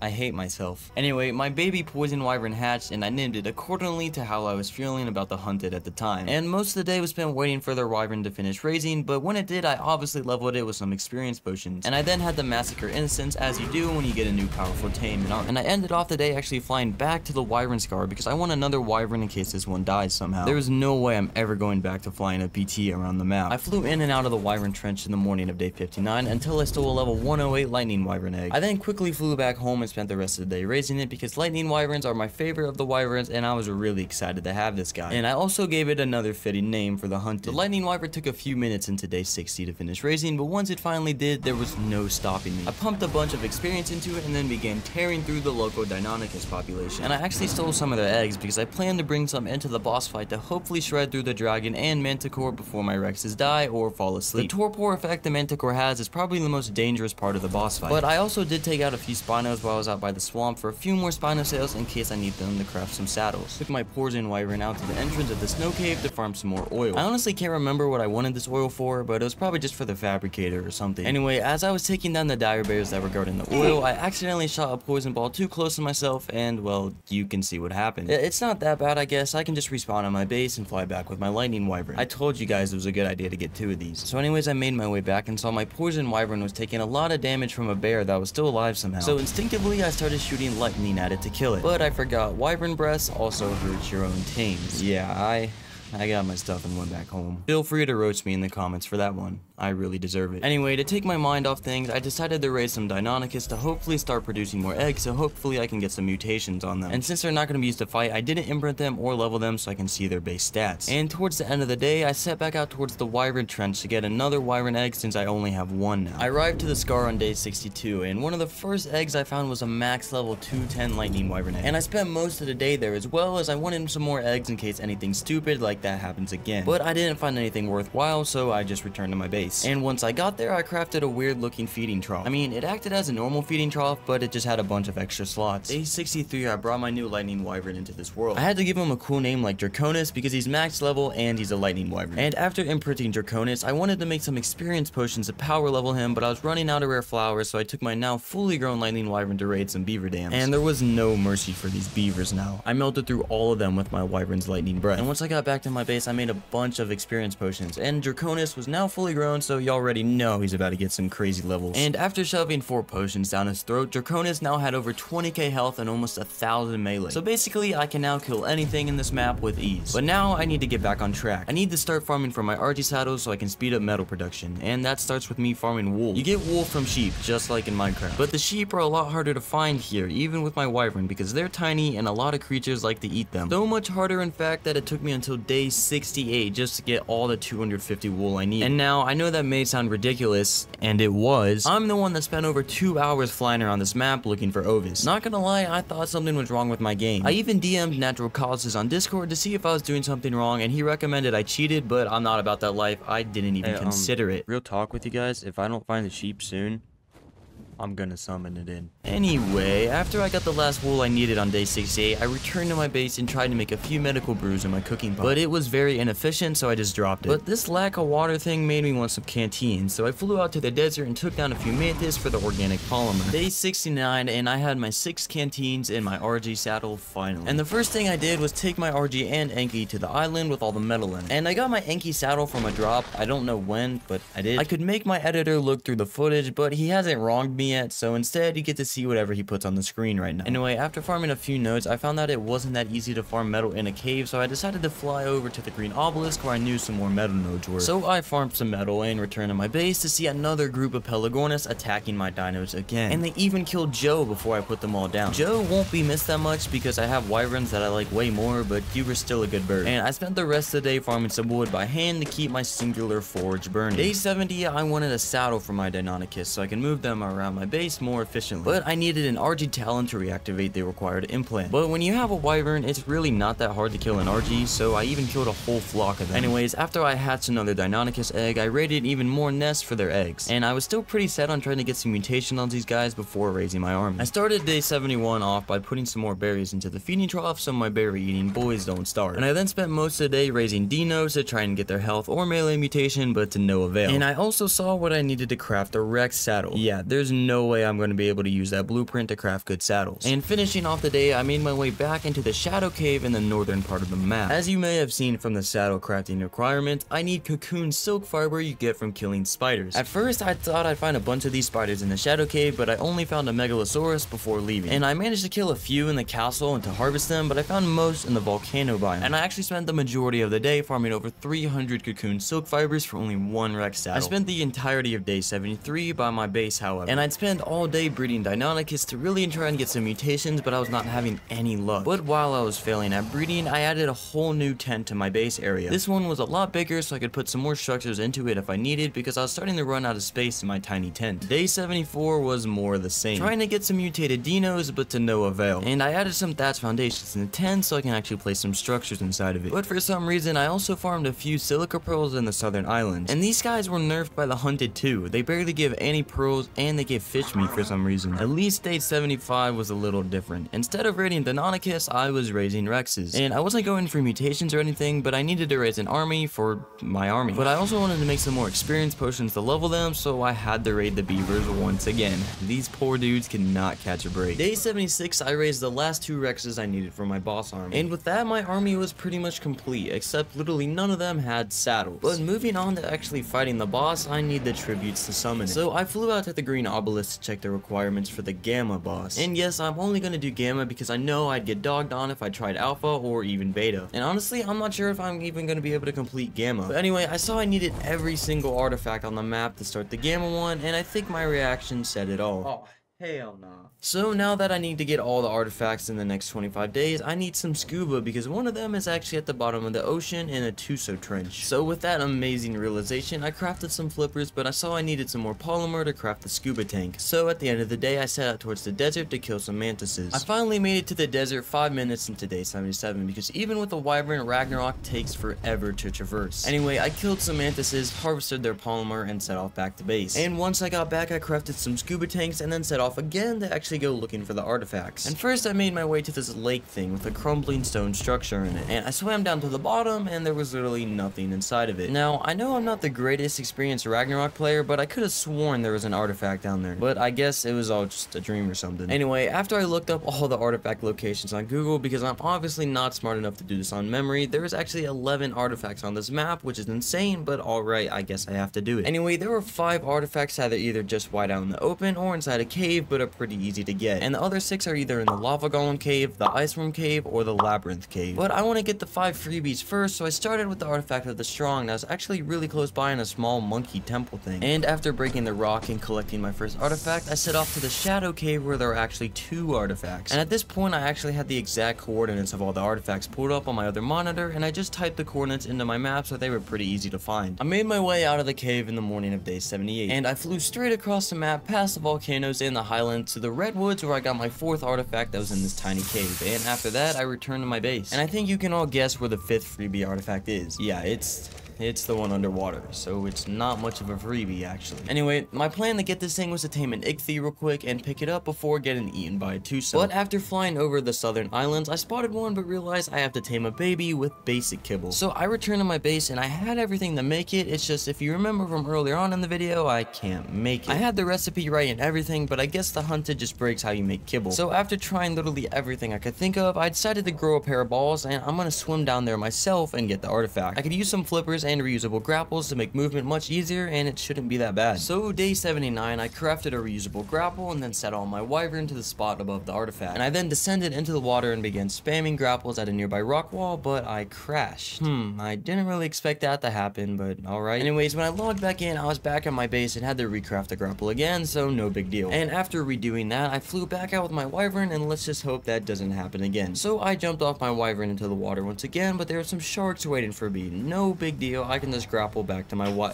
I hate myself. Anyway, my baby poison wyvern hatched, and I named it accordingly to how I was feeling about the hunted at the time. And most of the day was spent waiting for the wyvern to finish raising, but when it did, I obviously leveled it with some experience potions. And I then had the massacre instance, as you do when you get a new powerful tame in Ark. And I ended off the day actually flying back to the wyvern scar because I want another wyvern in case this one dies somehow. There is no way I'm ever going back to flying a P T around the map. I flew in and out of the wyvern trench in the morning of day fifty-nine until I stole a level one oh eight lightning wyvern egg. I then quickly flew back home and spent the rest of the day raising it because lightning wyverns are my favorite of the wyverns, and I was really excited to have this guy. And I also gave it another fitting name for the hunted. The lightning wyvern took a few minutes into day sixty to finish raising, but once it finally did, there was no stopping me. I pumped a bunch of experience into it and then began tearing through the local Deinonychus population. And I actually stole some of their eggs because I planned to bring some into the boss fight to hopefully shred through the dragon and manticore before my rexes die or fall asleep. The torpor effect the manticore has is probably the most dangerous part of the boss fight. But I also did take out a few spinos while I was out by the swamp for a few more Spino sales in case I need them to craft some saddles. Took my poison wyvern out to the entrance of the snow cave to farm some more oil. I honestly can't remember what I wanted this oil for, but it was probably just for the fabricator or something. Anyway, as I was taking down the dire bears that were guarding the oil, I accidentally shot a poison ball too close to myself, and well, you can see what happened. It's not that bad, I guess. I can just respawn on my base and fly back with my lightning wyvern. I told you guys it was a good idea to get two of these. So anyways, I made my way back and saw my poison wyvern was taking a lot of damage from a bear that was still alive somehow. So instinctively I started shooting lightning at it to kill it, but I forgot wyvern breasts also hurt your own tames. Yeah, I... I got my stuff and went back home. Feel free to roast me in the comments for that one. I really deserve it. Anyway, to take my mind off things, I decided to raise some Deinonychus to hopefully start producing more eggs, so hopefully I can get some mutations on them. And since they're not going to be used to fight, I didn't imprint them or level them so I can see their base stats. And towards the end of the day, I set back out towards the wyvern trench to get another wyvern egg since I only have one now. I arrived to the scar on day sixty-two, and one of the first eggs I found was a max level two ten lightning wyvern egg. And I spent most of the day there as well, as I wanted some more eggs in case anything stupid like that happens again. But I didn't find anything worthwhile, so I just returned to my base. And once I got there, I crafted a weird looking feeding trough. I mean, it acted as a normal feeding trough, but it just had a bunch of extra slots. Day sixty-three, I brought my new lightning wyvern into this world. I had to give him a cool name like Draconis because he's max level and he's a lightning wyvern. And after imprinting Draconis, I wanted to make some experience potions to power level him, but I was running out of rare flowers, so I took my now fully grown lightning wyvern to raid some beaver dams. And there was no mercy for these beavers now. I melted through all of them with my wyvern's lightning breath. And once I got back to my base, I made a bunch of experience potions, and Draconis was now fully grown, so you already know he's about to get some crazy levels. And after shoving four potions down his throat, Draconis now had over twenty K health and almost a thousand melee. So basically, I can now kill anything in this map with ease. But now I need to get back on track. I need to start farming for my Argy saddles so I can speed up metal production, and that starts with me farming wool. You get wool from sheep, just like in Minecraft, but the sheep are a lot harder to find here, even with my wyvern, because they're tiny and a lot of creatures like to eat them. So much harder, in fact, that it took me until day sixty-eight just to get all the two hundred fifty wool I need. And now, I know that may sound ridiculous, and it was. I'm the one that spent over two hours flying around this map looking for Ovis. Not gonna lie, I thought something was wrong with my game. I even D M'd Natural Causes on Discord to see if I was doing something wrong, and he recommended I cheated, but I'm not about that life. I didn't even hey, consider um, it. Real talk with you guys, if I don't find the sheep soon, I'm gonna summon it in. Anyway, after I got the last wool I needed on day sixty-eight, I returned to my base and tried to make a few medical brews in my cooking pot. But it was very inefficient, so I just dropped it. But this lack of water thing made me want some canteens, so I flew out to the desert and took down a few mantis for the organic polymer. Day sixty-nine, and I had my six canteens in my R G saddle finally. And the first thing I did was take my R G and Enki to the island with all the metal in it. And I got my Enki saddle from a drop. I don't know when, but I did. I could make my editor look through the footage, but he hasn't wronged me, yet, so instead you get to see whatever he puts on the screen right now. Anyway, after farming a few nodes, I found out it wasn't that easy to farm metal in a cave, so I decided to fly over to the Green Obelisk where I knew some more metal nodes were. So I farmed some metal and returned to my base to see another group of Pelagornis attacking my dinos again. And they even killed Joe before I put them all down. Joe won't be missed that much because I have wyverns that I like way more, but you were still a good bird. And I spent the rest of the day farming some wood by hand to keep my singular forge burning. Day seventy, I wanted a saddle for my Deinonychus so I can move them around my base more efficiently, but I needed an R G talent to reactivate the required implant. But when you have a wyvern, it's really not that hard to kill an R G, so I even killed a whole flock of them. Anyways, after I hatched another Deinonychus egg, I raided even more nests for their eggs, and I was still pretty set on trying to get some mutation on these guys before raising my army. I started day seventy-one off by putting some more berries into the feeding trough so my berry eating boys don't starve, and I then spent most of the day raising dinos to try and get their health or melee mutation, but to no avail. And I also saw what I needed to craft a Rex saddle. Yeah, there's no way I'm going to be able to use that blueprint to craft good saddles. And finishing off the day, I made my way back into the Shadow Cave in the northern part of the map. As you may have seen from the saddle crafting requirement, I need cocoon silk fiber you get from killing spiders. At first, I thought I'd find a bunch of these spiders in the Shadow Cave, but I only found a Megalosaurus before leaving. And I managed to kill a few in the castle and to harvest them, but I found most in the volcano biome. And I actually spent the majority of the day farming over three hundred cocoon silk fibers for only one Rex saddle. I spent the entirety of day seventy-three by my base, however, and I'd spend all day breeding Deinonychus to really try and get some mutations, but I was not having any luck. But while I was failing at breeding, I added a whole new tent to my base area. This one was a lot bigger, so I could put some more structures into it if I needed, because I was starting to run out of space in my tiny tent. Day seventy-four was more of the same, trying to get some mutated dinos, but to no avail. And I added some thatch foundations in the tent so I can actually place some structures inside of it. But for some reason, I also farmed a few silica pearls in the southern islands, and these guys were nerfed by The Hunted too. They barely give any pearls, and they give fish meat for some reason. At least day seventy-five was a little different. Instead of raiding Deinonychus, I was raising Rexes, and I wasn't going for mutations or anything, but I needed to raise an army for my army. But I also wanted to make some more experience potions to level them, so I had to raid the beavers once again. These poor dudes cannot catch a break. Day seventy-six, I raised the last two Rexes I needed for my boss army, and with that, my army was pretty much complete, except literally none of them had saddles. But moving on to actually fighting the boss, I need the tributes to summon it. So I flew out to the Green Obelisk to check the requirements for the Gamma boss. And yes, I'm only going to do Gamma because I know I'd get dogged on if I tried Alpha or even Beta. And honestly, I'm not sure if I'm even going to be able to complete Gamma. But anyway, I saw I needed every single artifact on the map to start the Gamma one, and I think my reaction said it all. Oh. Hell nah. So now that I need to get all the artifacts in the next twenty-five days, I need some scuba because one of them is actually at the bottom of the ocean in a Tuso trench. So with that amazing realization, I crafted some flippers, but I saw I needed some more polymer to craft the scuba tank. So at the end of the day, I set out towards the desert to kill some mantises. I finally made it to the desert five minutes into day seventy-seven because even with the wyvern, Ragnarok takes forever to traverse. Anyway, I killed some mantises, harvested their polymer, and set off back to base. And once I got back, I crafted some scuba tanks and then set off again to actually go looking for the artifacts. And first I made my way to this lake thing with a crumbling stone structure in it, and I swam down to the bottom and there was literally nothing inside of it. Now I know I'm not the greatest experienced Ragnarok player, but I could have sworn there was an artifact down there, but I guess it was all just a dream or something. Anyway, after I looked up all the artifact locations on Google, because I'm obviously not smart enough to do this on memory, there was actually eleven artifacts on this map, which is insane, but alright, I guess I have to do it. Anyway, there were five artifacts that are either just wide out in the open or inside a cave, but are pretty easy to get, and the other six are either in the Lava Golem Cave, the Ice Worm Cave, or the Labyrinth Cave. But I want to get the five freebies first, so I started with the Artifact of the Strong that was actually really close by in a small monkey temple thing. And after breaking the rock and collecting my first artifact, I set off to the Shadow Cave where there are actually two artifacts. And at this point, I actually had the exact coordinates of all the artifacts pulled up on my other monitor, and I just typed the coordinates into my map so they were pretty easy to find. I made my way out of the cave in the morning of day seventy-eight, and I flew straight across the map past the volcanoes and the highlands to the redwoods where I got my fourth artifact that was in this tiny cave, and after that I returned to my base. And I think you can all guess where the fifth freebie artifact is. Yeah, it's It's the one underwater, so it's not much of a freebie, actually. Anyway, my plan to get this thing was to tame an Ichthy real quick and pick it up before getting eaten by a Tuso. But after flying over the southern islands, I spotted one but realized I have to tame a baby with basic kibble. So I returned to my base and I had everything to make it, it's just if you remember from earlier on in the video, I can't make it. I had the recipe right and everything, but I guess The Hunted just breaks how you make kibble. So after trying literally everything I could think of, I decided to grow a pair of balls, and I'm gonna swim down there myself and get the artifact. I could use some flippers and reusable grapples to make movement much easier, and it shouldn't be that bad. So day seventy-nine, I crafted a reusable grapple and then set all my wyvern to the spot above the artifact, and I then descended into the water and began spamming grapples at a nearby rock wall, but I crashed. Hmm, I didn't really expect that to happen, but alright. Anyways, when I logged back in, I was back at my base and had to recraft the grapple again, so no big deal. And after redoing that, I flew back out with my wyvern, and let's just hope that doesn't happen again. So I jumped off my wyvern into the water once again, but there were some sharks waiting for me. No big deal, I can just grapple back to my wy-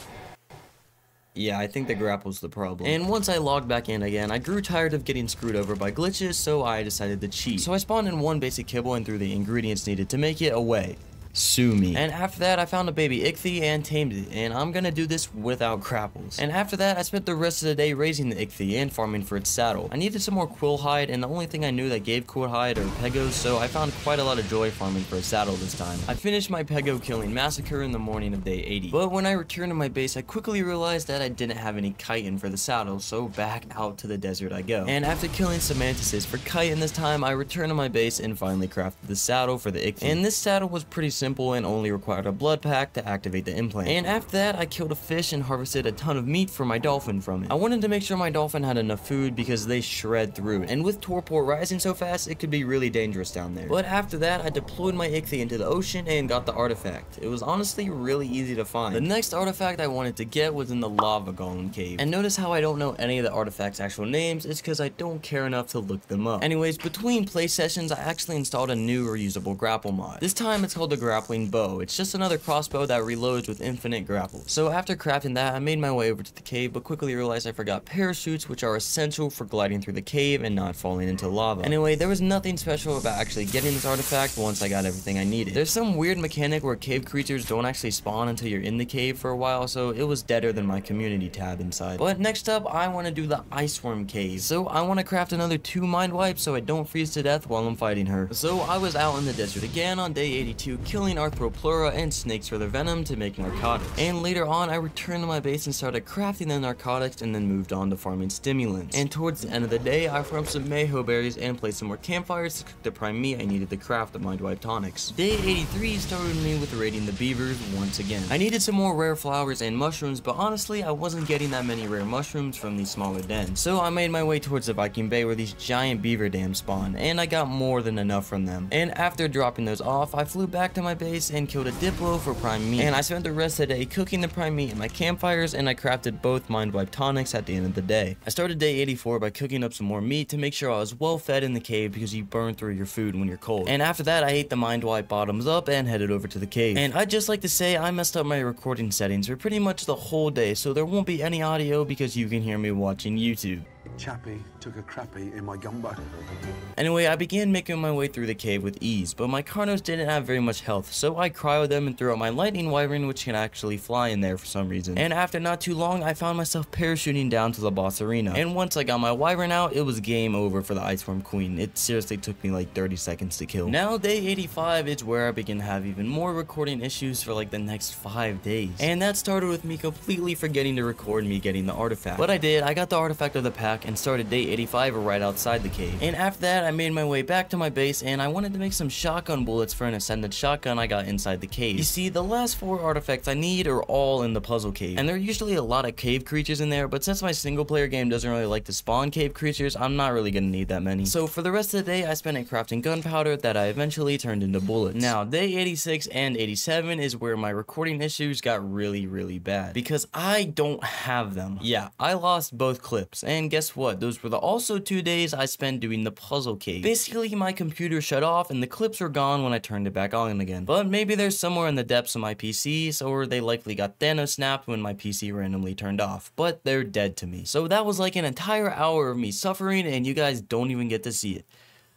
Yeah, I think the grapple's the problem. And once I logged back in again, I grew tired of getting screwed over by glitches, so I decided to cheat. So I spawned in one basic kibble and threw the ingredients needed to make it away. Sue me. And after that, I found a baby Ichthy and tamed it, and I'm gonna do this without grapples. And after that, I spent the rest of the day raising the Ichthy and farming for its saddle. I needed some more quill hide, and the only thing I knew that gave quill hide are pegos, so I found quite a lot of joy farming for a saddle this time. I finished my pego killing massacre in the morning of day eighty, but when I returned to my base, I quickly realized that I didn't have any chitin for the saddle, so back out to the desert I go. And after killing some mantises for chitin this time, I returned to my base and finally crafted the saddle for the Ichthy. And this saddle was pretty simple. simple and only required a blood pack to activate the implant. And after that, I killed a fish and harvested a ton of meat for my dolphin from it. I wanted to make sure my dolphin had enough food because they shred through, and with torpor rising so fast, it could be really dangerous down there. But after that, I deployed my Ichthy into the ocean and got the artifact. It was honestly really easy to find. The next artifact I wanted to get was in the lava golem cave. And notice how I don't know any of the artifacts' actual names. It's because I don't care enough to look them up. Anyways, between play sessions, I actually installed a new reusable grapple mod. This time, it's called the grappling bow. It's just another crossbow that reloads with infinite grapple. So after crafting that, I made my way over to the cave, but quickly realized I forgot parachutes, which are essential for gliding through the cave and not falling into lava. Anyway, there was nothing special about actually getting this artifact once I got everything I needed. There's some weird mechanic where cave creatures don't actually spawn until you're in the cave for a while, so it was deader than my community tab inside. But next up, I want to do the iceworm cave. So I want to craft another two mind wipes so I don't freeze to death while I'm fighting her. So I was out in the desert again on day eighty-two, killing Arthropleura and snakes for their venom to make narcotics. And later on, I returned to my base and started crafting the narcotics and then moved on to farming stimulants. And towards the end of the day, I farmed some mayho berries and placed some more campfires to cook the prime meat I needed to craft the mind wipe tonics. Day eighty-three started me with raiding the beavers once again. I needed some more rare flowers and mushrooms, but honestly, I wasn't getting that many rare mushrooms from these smaller dens. So I made my way towards the Viking Bay where these giant beaver dams spawn, and I got more than enough from them. And after dropping those off, I flew back to my base and killed a diplo for prime meat, and I spent the rest of the day cooking the prime meat in my campfires, and I crafted both mind wipe tonics at the end of the day. I started day eighty-four by cooking up some more meat to make sure I was well fed in the cave because you burn through your food when you're cold. And after that, I ate the mind wipe bottoms up and headed over to the cave. And I'd just like to say I messed up my recording settings for pretty much the whole day, so there won't be any audio because you can hear me watching YouTube. Chappy took a crappy in my gumbo. Anyway, I began making my way through the cave with ease, but my Carnos didn't have very much health, so I cryoed them and threw out my lightning wyvern, which can actually fly in there for some reason. And after not too long, I found myself parachuting down to the boss arena. And once I got my wyvern out, it was game over for the iceworm queen. It seriously took me like thirty seconds to kill. Now day eighty-five is where I begin to have even more recording issues for like the next five days. And that started with me completely forgetting to record me getting the artifact. But I did, I got the artifact of the pack and started day eighty-five right outside the cave. And after that, I made my way back to my base, and I wanted to make some shotgun bullets for an ascended shotgun I got inside the cave. You see, the last four artifacts I need are all in the puzzle cave, and there are usually a lot of cave creatures in there, but since my single player game doesn't really like to spawn cave creatures, I'm not really gonna need that many. So for the rest of the day, I spent it crafting gunpowder that I eventually turned into bullets. Now day eighty-six and eighty-seven is where my recording issues got really really bad, because I don't have them. Yeah, I lost both clips, and guess what, those were the also two days I spent doing the puzzle cave. Basically, my computer shut off and the clips were gone when I turned it back on again, but maybe they're somewhere in the depths of my P C, or they likely got Thanos snapped when my P C randomly turned off, but they're dead to me. So that was like an entire hour of me suffering, and you guys don't even get to see it.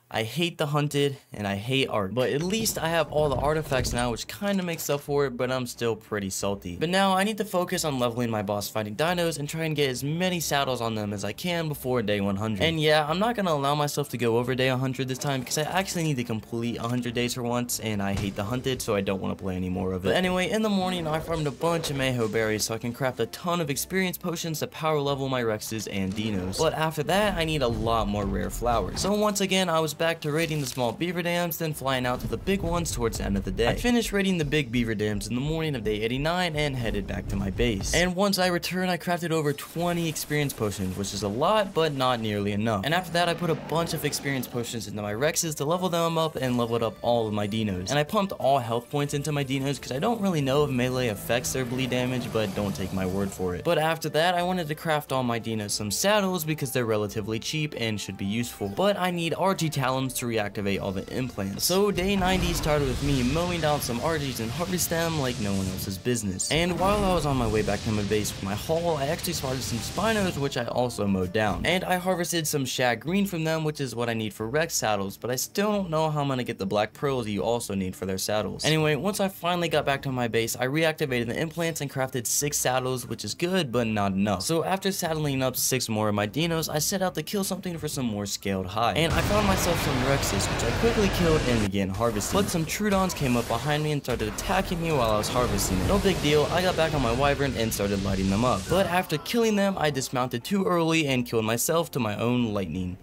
I hate The Hunted, and I hate Ark, but at least I have all the artifacts now, which kind of makes up for it, but I'm still pretty salty. But now I need to focus on leveling my boss fighting dinos and try and get as many saddles on them as I can before day one hundred. And yeah, I'm not going to allow myself to go over day one hundred this time, because I actually need to complete one hundred days for once, and I hate The Hunted, so I don't want to play any more of it. But anyway, in the morning, I farmed a bunch of mayho berries so I can craft a ton of experience potions to power level my rexes and dinos. But after that, I need a lot more rare flowers. So once again, I was back to raiding the small beaver dams, then flying out to the big ones towards the end of the day. I finished raiding the big beaver dams in the morning of day eighty-nine and headed back to my base. And once I returned, I crafted over twenty experience potions, which is a lot, but not nearly enough. And after that, I put a bunch of experience potions into my Rexes to level them up and leveled up all of my Dinos. And I pumped all health points into my Dinos because I don't really know if melee affects their bleed damage, but don't take my word for it. But after that, I wanted to craft all my Dinos some saddles because they're relatively cheap and should be useful. But I need R G Talons to reactivate all the implants. So day ninety started with me mowing down some R Gs and harvest them like no one else's business. And while I was on my way back to my base with my haul, I actually spotted some Spinos, which I also mowed down. And I harvested some Shag Green from them, which is what I need for Rex saddles, but I still don't know how I'm gonna get the black pearls you also need for their saddles. Anyway, once I finally got back to my base, I reactivated the implants and crafted six saddles, which is good, but not enough. So after saddling up six more of my Dinos, I set out to kill something for some more scaled high. And I found myself some Rexes, which I quickly killed and began harvesting. But some Troodons came up behind me and started attacking me while I was harvesting it. No big deal, I got back on my Wyvern and started lighting them up. But after killing them, I dismounted too early and killed myself to my own lightning.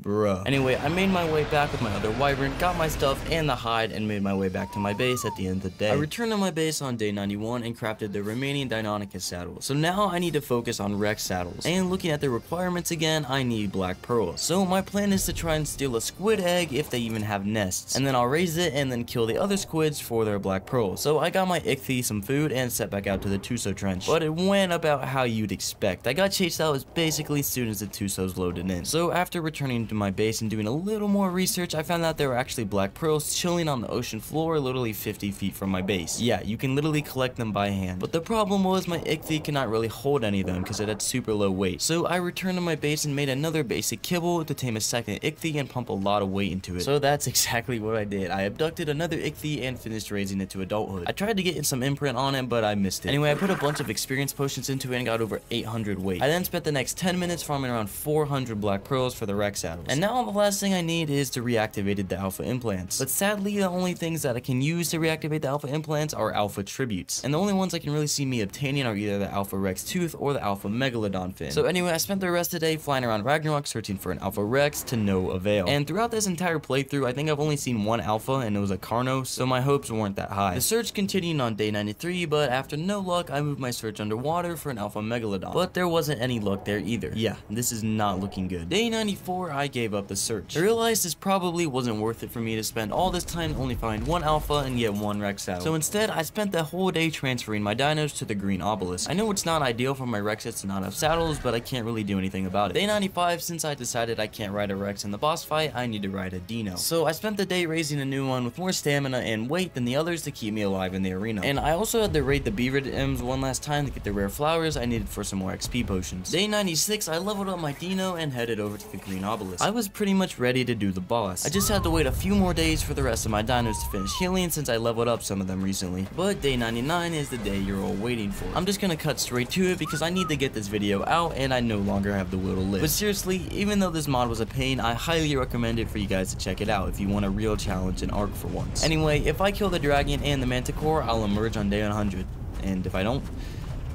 Bruh. Anyway, I made my way back with my other Wyvern, got my stuff and the hide, and made my way back to my base at the end of the day. I returned to my base on day ninety-one and crafted the remaining Deinonychus saddles. So now I need to focus on Rex saddles. And looking at the requirements again, I need black pearls. So my plan is to try and steal a squid egg if they even have nests. And then I'll raise it and then kill the other squids for their black pearls. So I got my Ichthy some food and set back out to the Tuso trench. But it went about how you'd expect. I got chased out as basically as soon as the Tusos loaded in. So after returning to my base and doing a little more research, I found out there were actually black pearls chilling on the ocean floor literally fifty feet from my base. Yeah, you can literally collect them by hand. But the problem was my Ichthy could not really hold any of them because it had super low weight. So I returned to my base and made another basic kibble to tame a second Ichthy and pump a lot of weight into it. So that's exactly what I did. I abducted another Ichthy and finished raising it to adulthood. I tried to get in some imprint on it, but I missed it. Anyway, I put a bunch of experience potions into it and got over eight hundred weight. I then spent the next ten minutes farming around four hundred black pearls for the Rex. And now the last thing I need is to reactivate the alpha implants. But sadly, the only things that I can use to reactivate the alpha implants are alpha tributes. And the only ones I can really see me obtaining are either the alpha rex tooth or the alpha megalodon fin. So anyway, I spent the rest of the day flying around Ragnarok searching for an alpha rex to no avail. And throughout this entire playthrough, I think I've only seen one alpha and it was a Carno, so my hopes weren't that high. The search continued on day ninety-three, but after no luck, I moved my search underwater for an alpha megalodon. But there wasn't any luck there either. Yeah, this is not looking good. Day ninety-four, I I gave up the search. I realized this probably wasn't worth it for me to spend all this time to only find one alpha and get one Rex saddle. So instead, I spent the whole day transferring my dinos to the green obelisk. I know it's not ideal for my Rexes to not have saddles, but I can't really do anything about it. Day ninety-five, since I decided I can't ride a Rex in the boss fight, I need to ride a Dino. So I spent the day raising a new one with more stamina and weight than the others to keep me alive in the arena. And I also had to raid the beaver dams one last time to get the rare flowers I needed for some more X P potions. Day ninety-six, I leveled up my Dino and headed over to the green obelisk. I was pretty much ready to do the boss. I just had to wait a few more days for the rest of my dinos to finish healing since I leveled up some of them recently. But day ninety-nine is the day you're all waiting for. I'm just gonna cut straight to it because I need to get this video out and I no longer have the will to live. But seriously, even though this mod was a pain, I highly recommend it for you guys to check it out if you want a real challenge in Ark for once. Anyway, if I kill the dragon and the manticore, I'll emerge on day one hundred. And if I don't,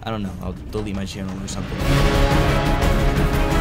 I don't know, I'll delete my channel or something.